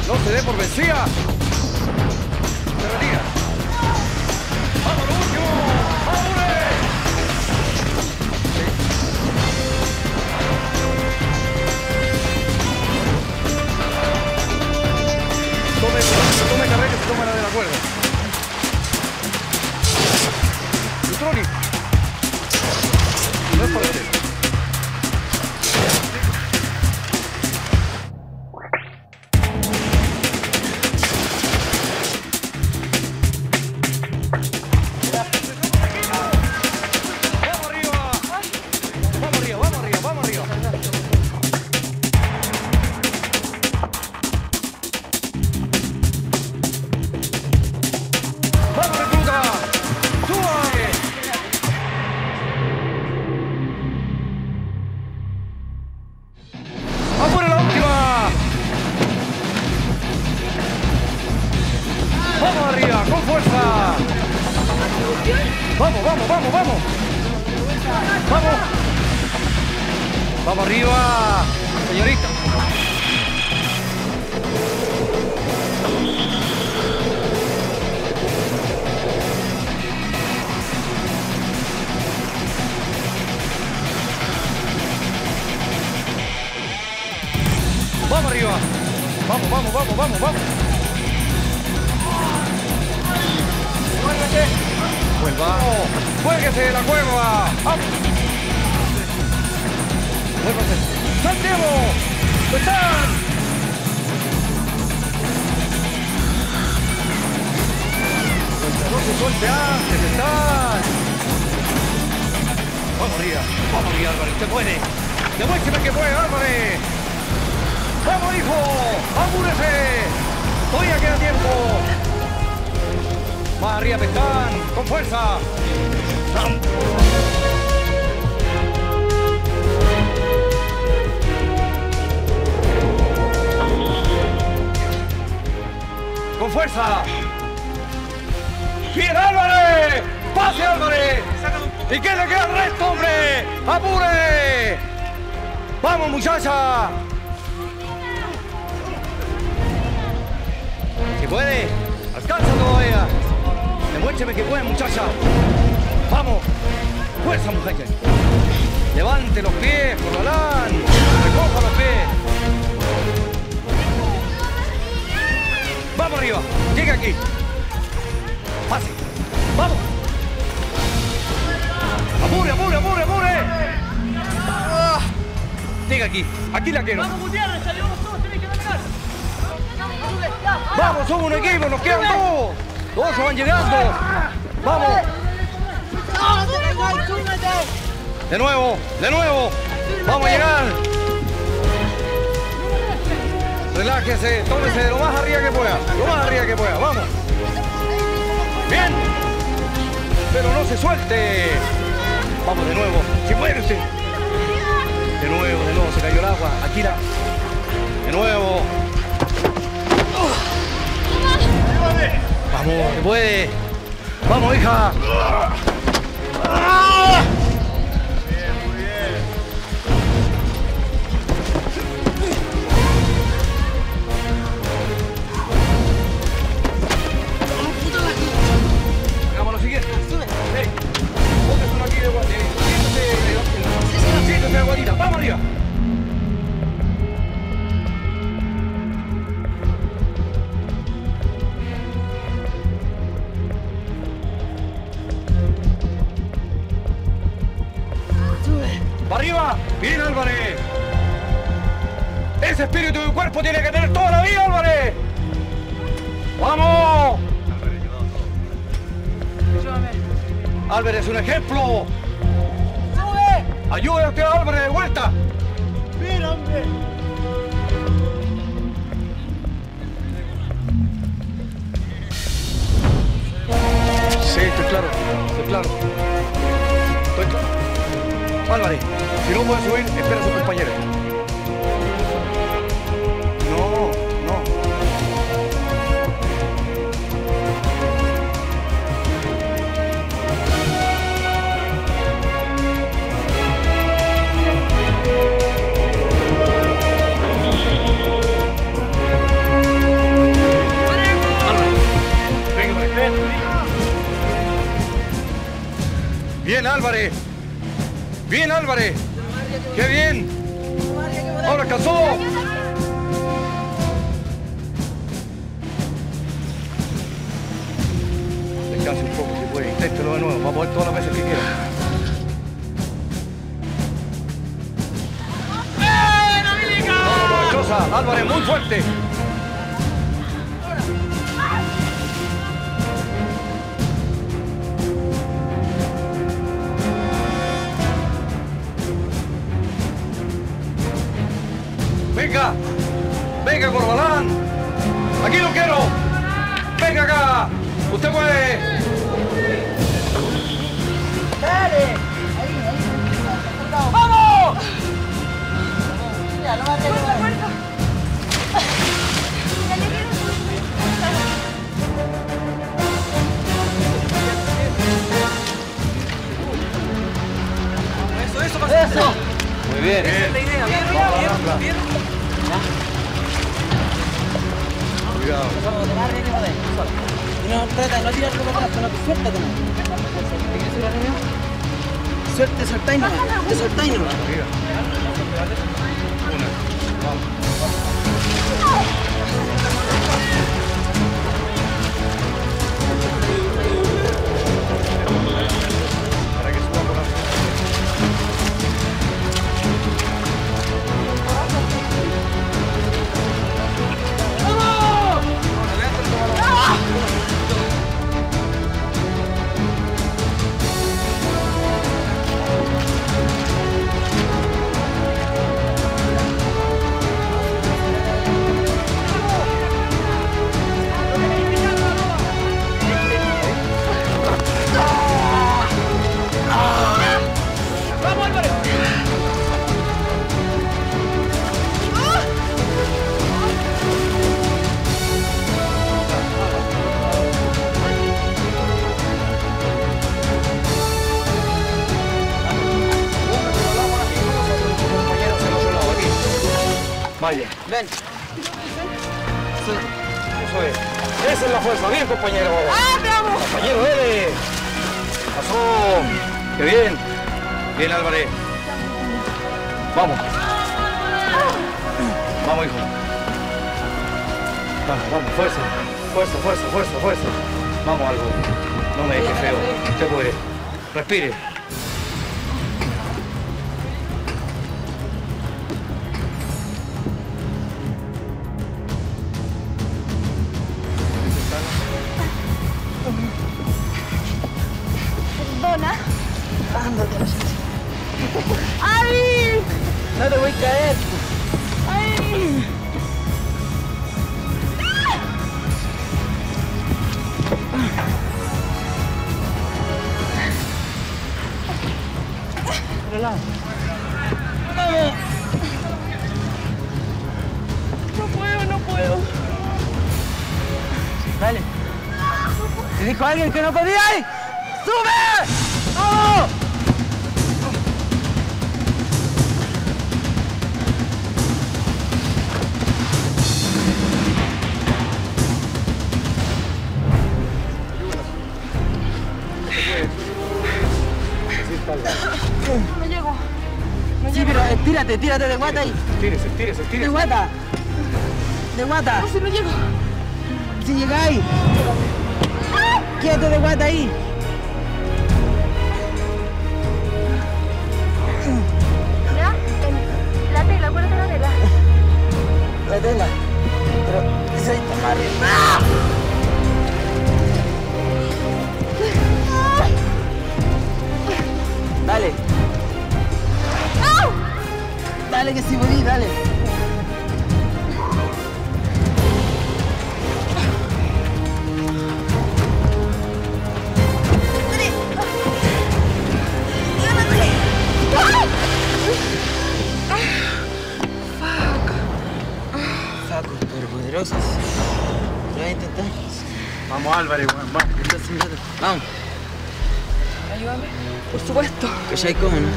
¡No se dé por vencida! Tómala de la cuerda. Jutronich. No es para usted. ¡Bien, Álvarez! ¡Pase, Álvarez! ¿Y qué le queda al resto, hombre? ¡Apure! ¡Vamos, muchacha! ¡Si puede! ¡Alcanza todavía! ¡Demuéstrame que puede, muchacha! ¡Vamos! ¡Fuerza, muchacha! ¡Levante los pies, Corbalán! ¡Recoja los pies! ¡Vamos arriba! ¡Llega aquí! Fácil. ¡Vamos! ¡Apure, apure, apure, apure! ¡Ah! Llega aquí, aquí la quiero. ¡Vamos, Gutiérrez! ¡Salimos todos! ¡Tenéis que ganar! ¡Vamos, somos un equipo! ¡Nos quedan dos! ¡Dos se van llegando! ¡Vamos! ¡De nuevo! ¡De nuevo! ¡Vamos a llegar! Relájese, tómese de lo más arriba que pueda. Lo más arriba que pueda, vamos. ¡Bien! ¡Pero no se suelte! ¡Vamos de nuevo! ¡Si puede usted! De nuevo, de nuevo, se cayó el agua. Akira. De nuevo. Vamos, se puede. Vamos, hija. ¡Vamos arriba! ¡Para arriba! ¡Bien, Álvarez! Ese espíritu del cuerpo tiene que tener toda la vida, Álvarez. ¡Vamos! Álvarez es un ejemplo. ¡Ayude a usted a Álvarez de vuelta! ¡Mira, hombre! Sí, estoy claro, estoy claro. Estoy claro. Álvarez, si no puede subir, espera a su compañero. No, bien, Álvarez. Bien, Álvarez. Qué bien. Ahora alcanzó. Descanse un poco si puede. Inténtelo de nuevo. Va a poder todas las veces que quiera. ¡Vamos, Chosa! Álvarez, muy fuerte. Venga, venga Corbalán, aquí lo quiero, venga acá, usted puede. Dale, ahí, ahí, vamos. Ya, no va a tener la puerta. Eso, eso, pasa. Eso. Muy bien, esa es la idea, bien, bien, bien. bien. Cuidado. No, trata, no tiras como atrás, sino que suelta como. ¿Te quieres ir a la reunión? Suerte, soltá y no. Te soltá y no. Una. Vamos. Para que suba por la. Vaya. Ven. Eso es. Esa es la fuerza. Bien, compañero. ¡Ah, te amo! Compañero, dele. Pasó. Qué bien. Bien, Álvarez. Vamos. Vamos, hijo. Vamos, vamos. Fuerza. Fuerza, fuerza, fuerza, fuerza. Vamos, Albo. No me dejes feo. Usted puede. Respire. Dale. ¿Te dijo alguien que no podía? ¡Sube! ¡Vamos! No llego. No sí, llego. Pero estírate, tírate de guata ahí. Tírese, tírese, tírese. De guata. De guata. No, si no llego. Si llegáis. ¡Ah! Quédate de guata ahí. Ya, en la tela, acuérdate de la tela. La tela. Pero esa es tomar. ¡Ah! Dale. ¡Oh! Dale que si volví, dale. Sacos superpoderosos. Lo voy a intentar. Vamos, Álvarez, bueno, vamos. Vamos. Ayúdame. Por supuesto. Que ya hay como, ¿no?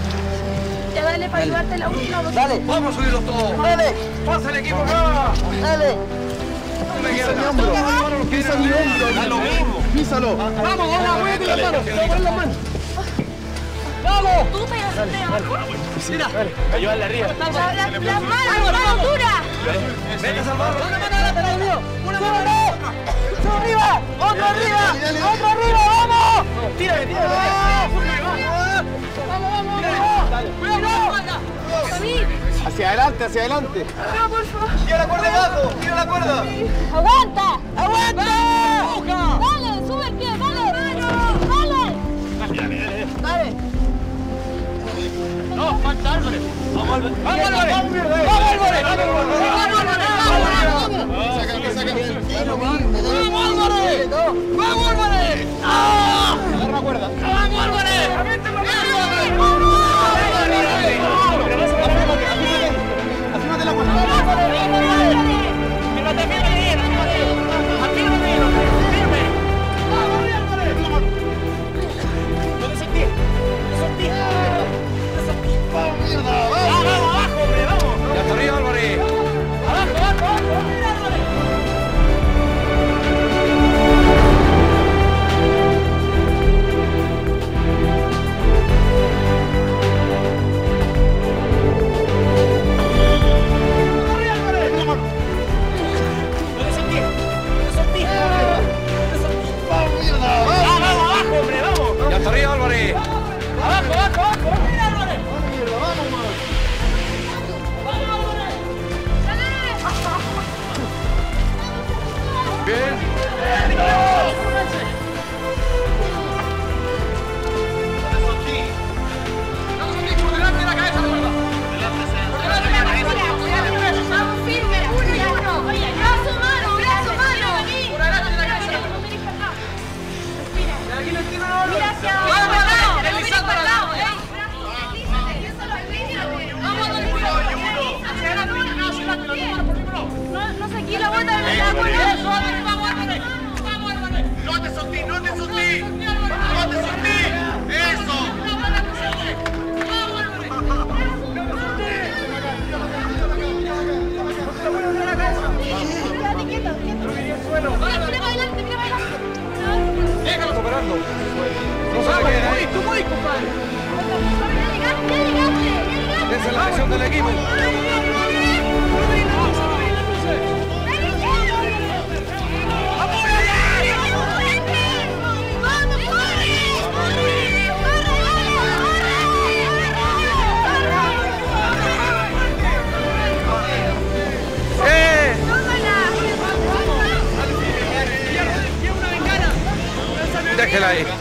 Ya dale para ayudarte la última. Dale. Vamos a subirlos todos. Dale. Pasa el equipo acá. Dale. Pisa mi hombro. Pisa mi hombro. A lo mismo. Písalo. Vamos, ahora voy a poner las manos. Voy a poner las manos. ¡Vamos! Tú te ayudaste abajo. Mira. Ayúdale arriba. Las manos, las manos duras. Vete a salvarlo. Una mano lateral mío. Una mano arriba. Otro arriba. Otro arriba. ¡Vamos! Tírale, tírale. Hacia adelante, hacia adelante. No, por favor. Tira la cuerda, gato. Tira la cuerda. Aguanta. Aguanta. Dale, sube el pie, dale. Dale. Dale. Dale. No, falta Álvarez. Vamos, Álvarez. Vamos, Álvarez. Vamos, Álvarez. Vamos, Álvarez. Sácate, sácate. Vamos, Álvarez. Vamos, Álvarez. Agarra la cuerda. Vamos, Álvarez.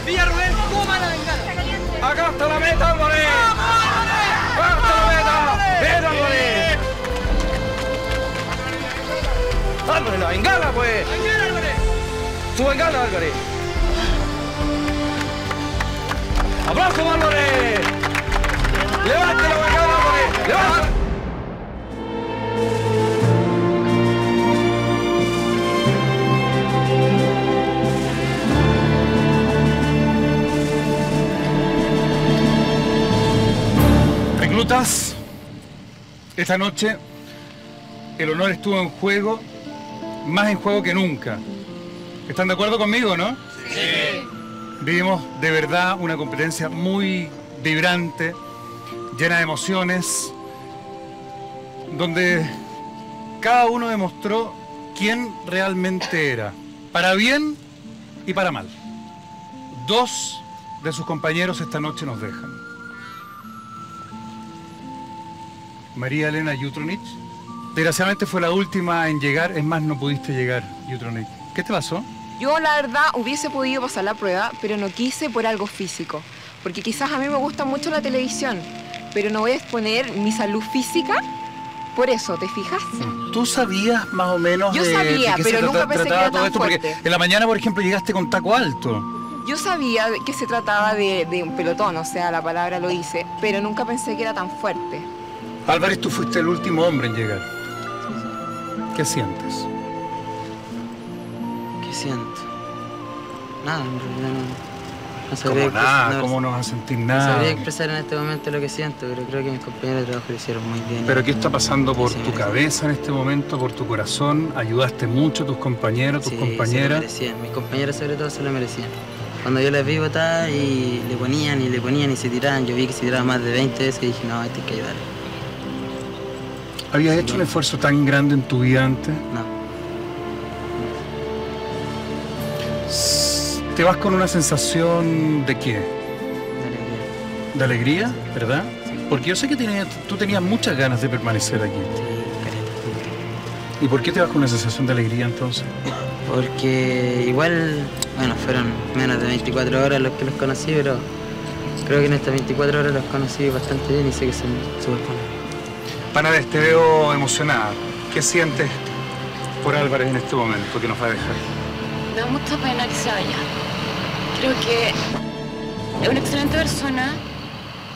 Villarroel, toma la vengana. Acá está la meta, Álvarez. Acá está la meta. Ven, Álvarez. Álvarez, la vengana, pues. Vengana, Álvarez. Su vengana, Álvarez. Abrazo, Álvarez. Levante la vengana, Álvarez. Levante. Esa noche el honor estuvo en juego, más en juego que nunca. ¿Están de acuerdo conmigo, no? Sí. Vivimos de verdad una competencia muy vibrante, llena de emociones, donde cada uno demostró quién realmente era, para bien y para mal. Dos de sus compañeros esta noche nos dejan. María Elena Jutronich. Desgraciadamente fue la última en llegar, es más, no pudiste llegar, Jutronich. ¿Qué te pasó? Yo, la verdad, hubiese podido pasar la prueba, pero no quise por algo físico. Porque quizás a mí me gusta mucho la televisión, pero no voy a exponer mi salud física por eso, ¿te fijas? ¿Tú sabías más o menos Yo de, sabía, de qué pero se nunca pensé que era tan fuerte. Porque en la mañana, por ejemplo, llegaste con taco alto. Yo sabía que se trataba de, de un pelotón, o sea, la palabra lo hice, pero nunca pensé que era tan fuerte. Álvarez, tú fuiste el último hombre en llegar. ¿Qué sientes? ¿Qué siento? Nada, en realidad no. No sabría ¿Cómo nada? No, ¿Cómo no vas a sentir nada? No sabría expresar en este momento lo que siento, pero creo que mis compañeros de trabajo lo hicieron muy bien. ¿Pero qué está pasando por tu cabeza en este momento, por tu corazón? Ayudaste mucho a tus compañeros, tus sí, compañeras. Sí, se lo merecían. Mis compañeros sobre todo se lo merecían. Cuando yo las vi botar y le ponían y le ponían y se tiraban, yo vi que se tiraban más de veinte veces y dije, no, este hay que ayudarle. ¿Habías Así hecho que... un esfuerzo tan grande en tu vida antes? No. ¿Te vas con una sensación de qué? De alegría. ¿De alegría? ¿Verdad? Sí. Porque yo sé que tenés, tú tenías muchas ganas de permanecer aquí. Sí. ¿Y por qué te vas con una sensación de alegría entonces? Porque igual, bueno, fueron menos de veinticuatro horas los que los conocí, pero creo que en estas veinticuatro horas los conocí bastante bien y sé que son súper buenos. Panades, te veo emocionada. ¿Qué sientes por Álvarez en este momento que nos va a dejar? Me da mucha pena que se vaya. Creo que es una excelente persona,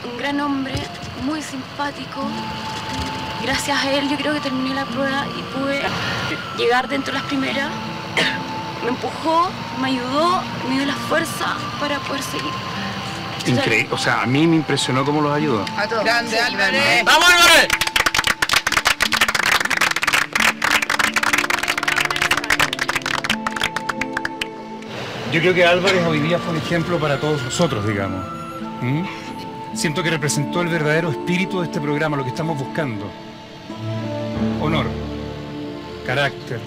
un gran hombre, muy simpático. Gracias a él yo creo que terminé la prueba y pude llegar dentro de las primeras. Me empujó, me ayudó, me dio la fuerza para poder seguir. Increíble. O sea, a mí me impresionó cómo los ayudó. A todos. Grande, Álvarez. ¡Vamos, Álvarez! Yo creo que Álvarez hoy día fue un ejemplo para todos nosotros, digamos. ¿Mm? Siento que representó el verdadero espíritu de este programa, lo que estamos buscando. Honor, carácter,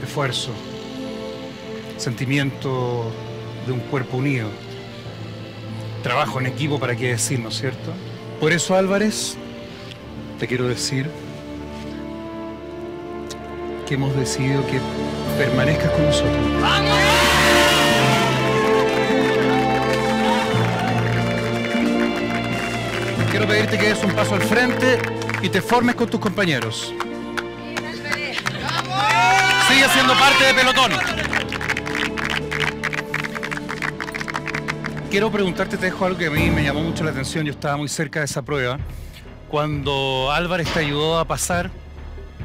esfuerzo, sentimiento de un cuerpo unido, trabajo en equipo, para qué decir, ¿no es cierto? Por eso, Álvarez, te quiero decir que hemos decidido que permanezcas con nosotros. ¡Vamos! Quiero pedirte que des un paso al frente y te formes con tus compañeros. Sigue siendo parte de pelotón. Quiero preguntarte, te dejo algo que a mí me llamó mucho la atención. Yo estaba muy cerca de esa prueba. Cuando Álvarez te ayudó a pasar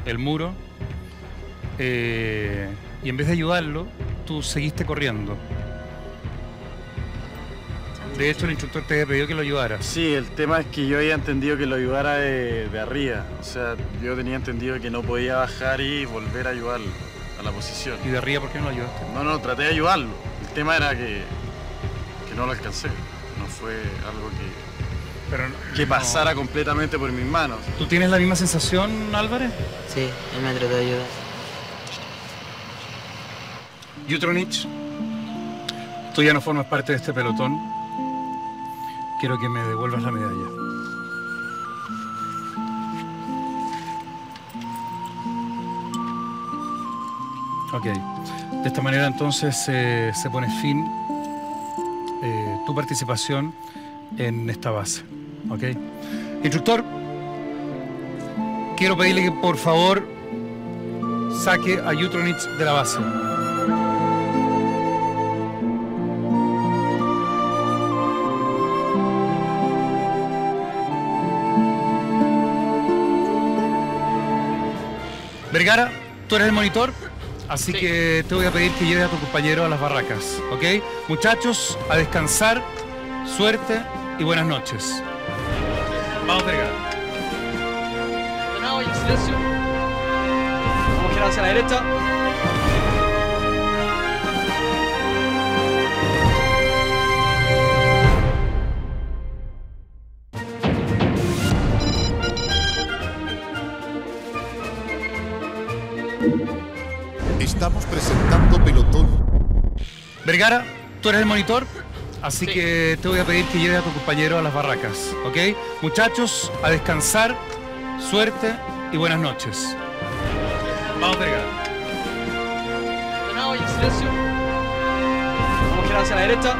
el muro, eh, y en vez de ayudarlo, tú seguiste corriendo. De hecho, el instructor te había pedido que lo ayudara. Sí, el tema es que yo había entendido que lo ayudara de, de arriba. O sea, yo tenía entendido que no podía bajar y volver a ayudarlo a la posición. ¿Y de arriba por qué no lo ayudaste? No, no, traté de ayudarlo. El tema era que, que no lo alcancé. No fue algo que, Pero no, que pasara no. completamente por mis manos. ¿Tú tienes la misma sensación, Álvarez? Sí, él me trató de ayudar. Jutronich, tú ya no formas parte de este pelotón. Quiero que me devuelvas la medalla. Ok. De esta manera, entonces, eh, se pone fin eh, tu participación en esta base. Ok. Instructor, quiero pedirle que, por favor, saque a Jutronich de la base. Vergara, tú eres el monitor, así sí. que te voy a pedir que lleves a tu compañero a las barracas, ¿ok? Muchachos, a descansar, suerte y buenas noches. Vamos, Vergara. Now, y en silencio. Vamos a girar hacia la derecha. Estamos presentando pelotón. Vergara, tú eres el monitor, así sí. que te voy a pedir que lleves a tu compañero a las barracas, ¿ok? Muchachos, a descansar, suerte y buenas noches. Vamos, Vergara. Bueno, y en silencio. Vamos a girar hacia la derecha.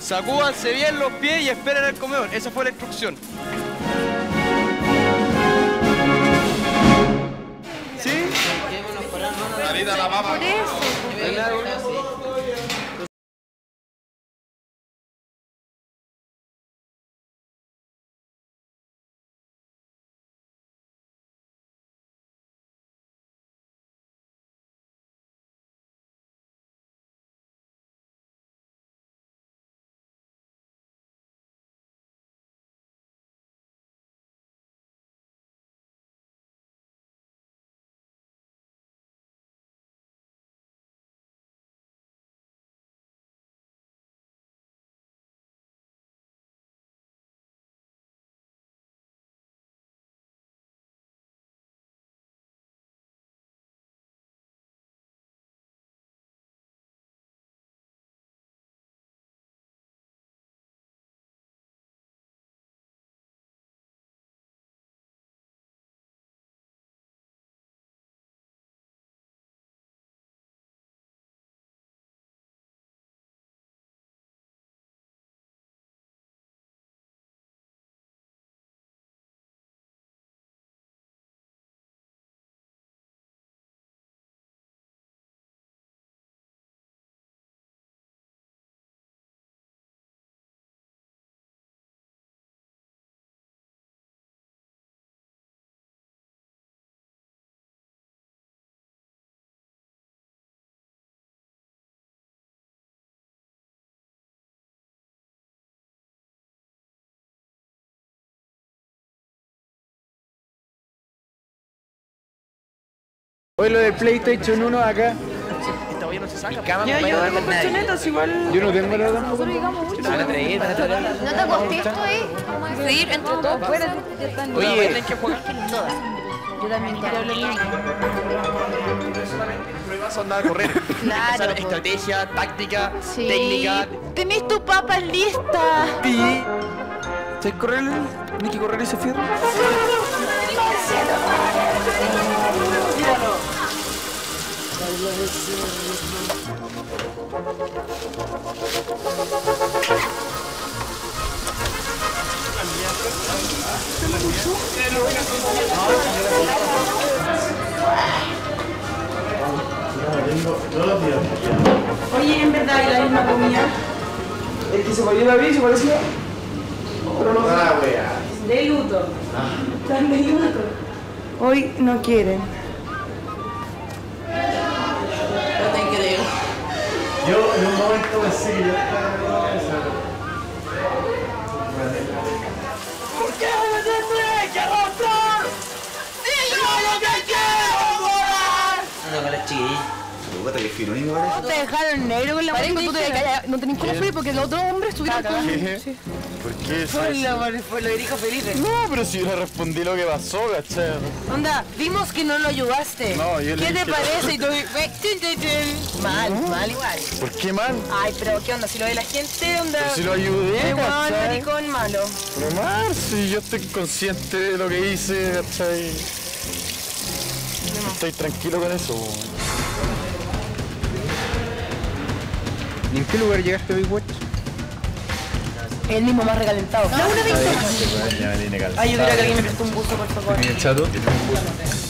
Sacúdanse bien los pies y esperen el comedor. Esa fue la instrucción. ¿Sí? La vida la mamá. Por eso. Hoy lo del PlayStation uno acá. Todavía no se saca. Ya, yo tengo colchonetas igual. Yo no tengo la dama. Nosotros llegamos mucho. No te acostes tú ahí. Vamos a seguir entre todos. Oye, tienen que jugar todas. Yo también quiero hablar bien. Pruebas andar a correr. Claro. Estrategia, táctica, técnica. Tenés tu papa lista. Sí. ¿Sabes correr? ¿Tienes que correr ese fierro? Oye, en verdad hay la misma comida. El que se volvió la vida se parecía. Ah, wea. De luto. Están de luto. Hoy no quieren. Yo en un momento así, yo estaba pensando. ¿Por qué me tendré que arrastrar? ¡Si yo no te quiero volar! Anda con las chiquillas. Puta que fino, ¿no? ¿No te dejaron negro con la Marengo? Tú te callas. No tenés cómo fluir porque los otros hombres estuvieron con... Sí. ¿Por qué? Por lo dirijo Felipe. No, pero si yo le respondí lo que pasó, ¿cachai? Onda, vimos que no lo ayudaste. No, yo le ¿Qué te parece? Y tú... Mal, mal igual. ¿Por qué mal? Ay, pero ¿qué onda? Si lo ve la gente, onda... Pero si lo ayudé, ¿cachai? No, maricón malo. Pero mal, si yo estoy consciente de lo que hice, ¿cachai? Estoy tranquilo con eso. ¿Y en qué lugar llegaste hoy, güey? El mismo más recalentado. No, una vez más. Ay, yo diría que alguien me prestó un buzo, por favor. ¿Tienes chato?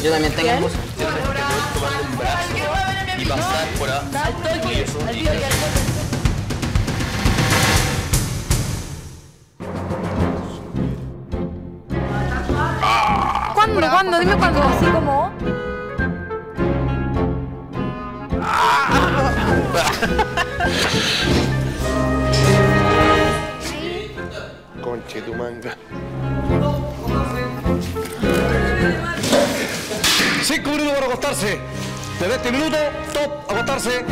Yo también tengo un buzo. Yo también puedo tomar un brazo y pasar por ahí. Al tío y al bote. ¡Ah! grabando, dime cuándo. Así como... Conche tu manga. Cinco minutos para acostarse. Desde este minuto, top, acostarse.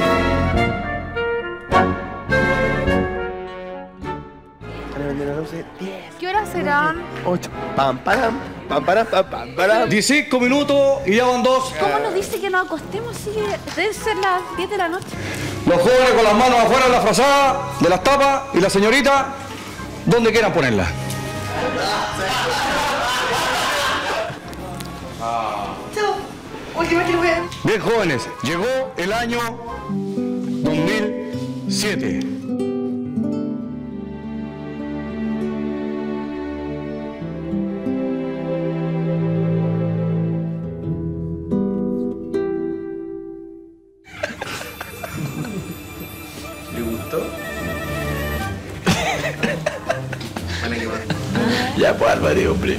¿Qué horas serán? ocho. Pam, pam, pam, pam, pam, pam, pam. dieciséis minutos y ya van dos. ¿Cómo nos dice que nos acostemos? Sí, deben ser las diez de la noche. Los jóvenes con las manos afuera de la frazada, de las tapas, y la señorita, donde quieran ponerla. Bien, jóvenes, llegó el año dos mil siete. Ya, pues, Álvarez, hombre.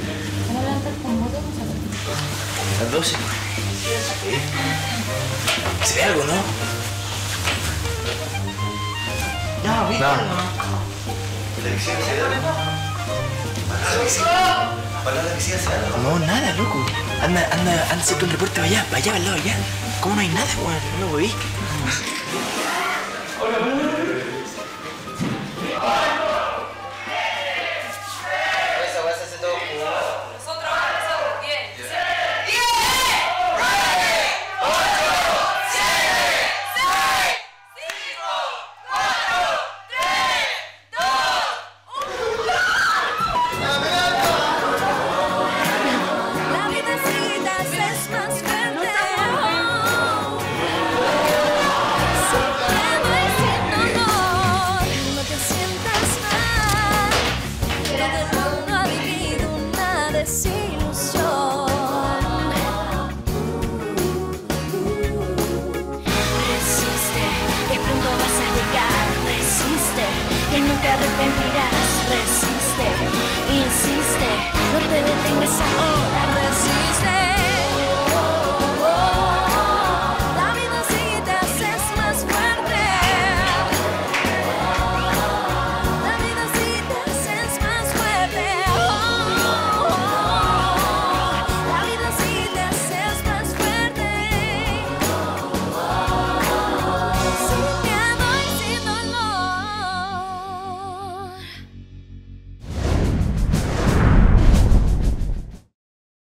¿Las doce? ¿Se ve algo, no? No, ¿viste? No. No, nada, loco. Anda, anda, anda, hazte un reporte para allá, para allá, para el lado allá. ¿Cómo no hay nada, weón? No lo vi.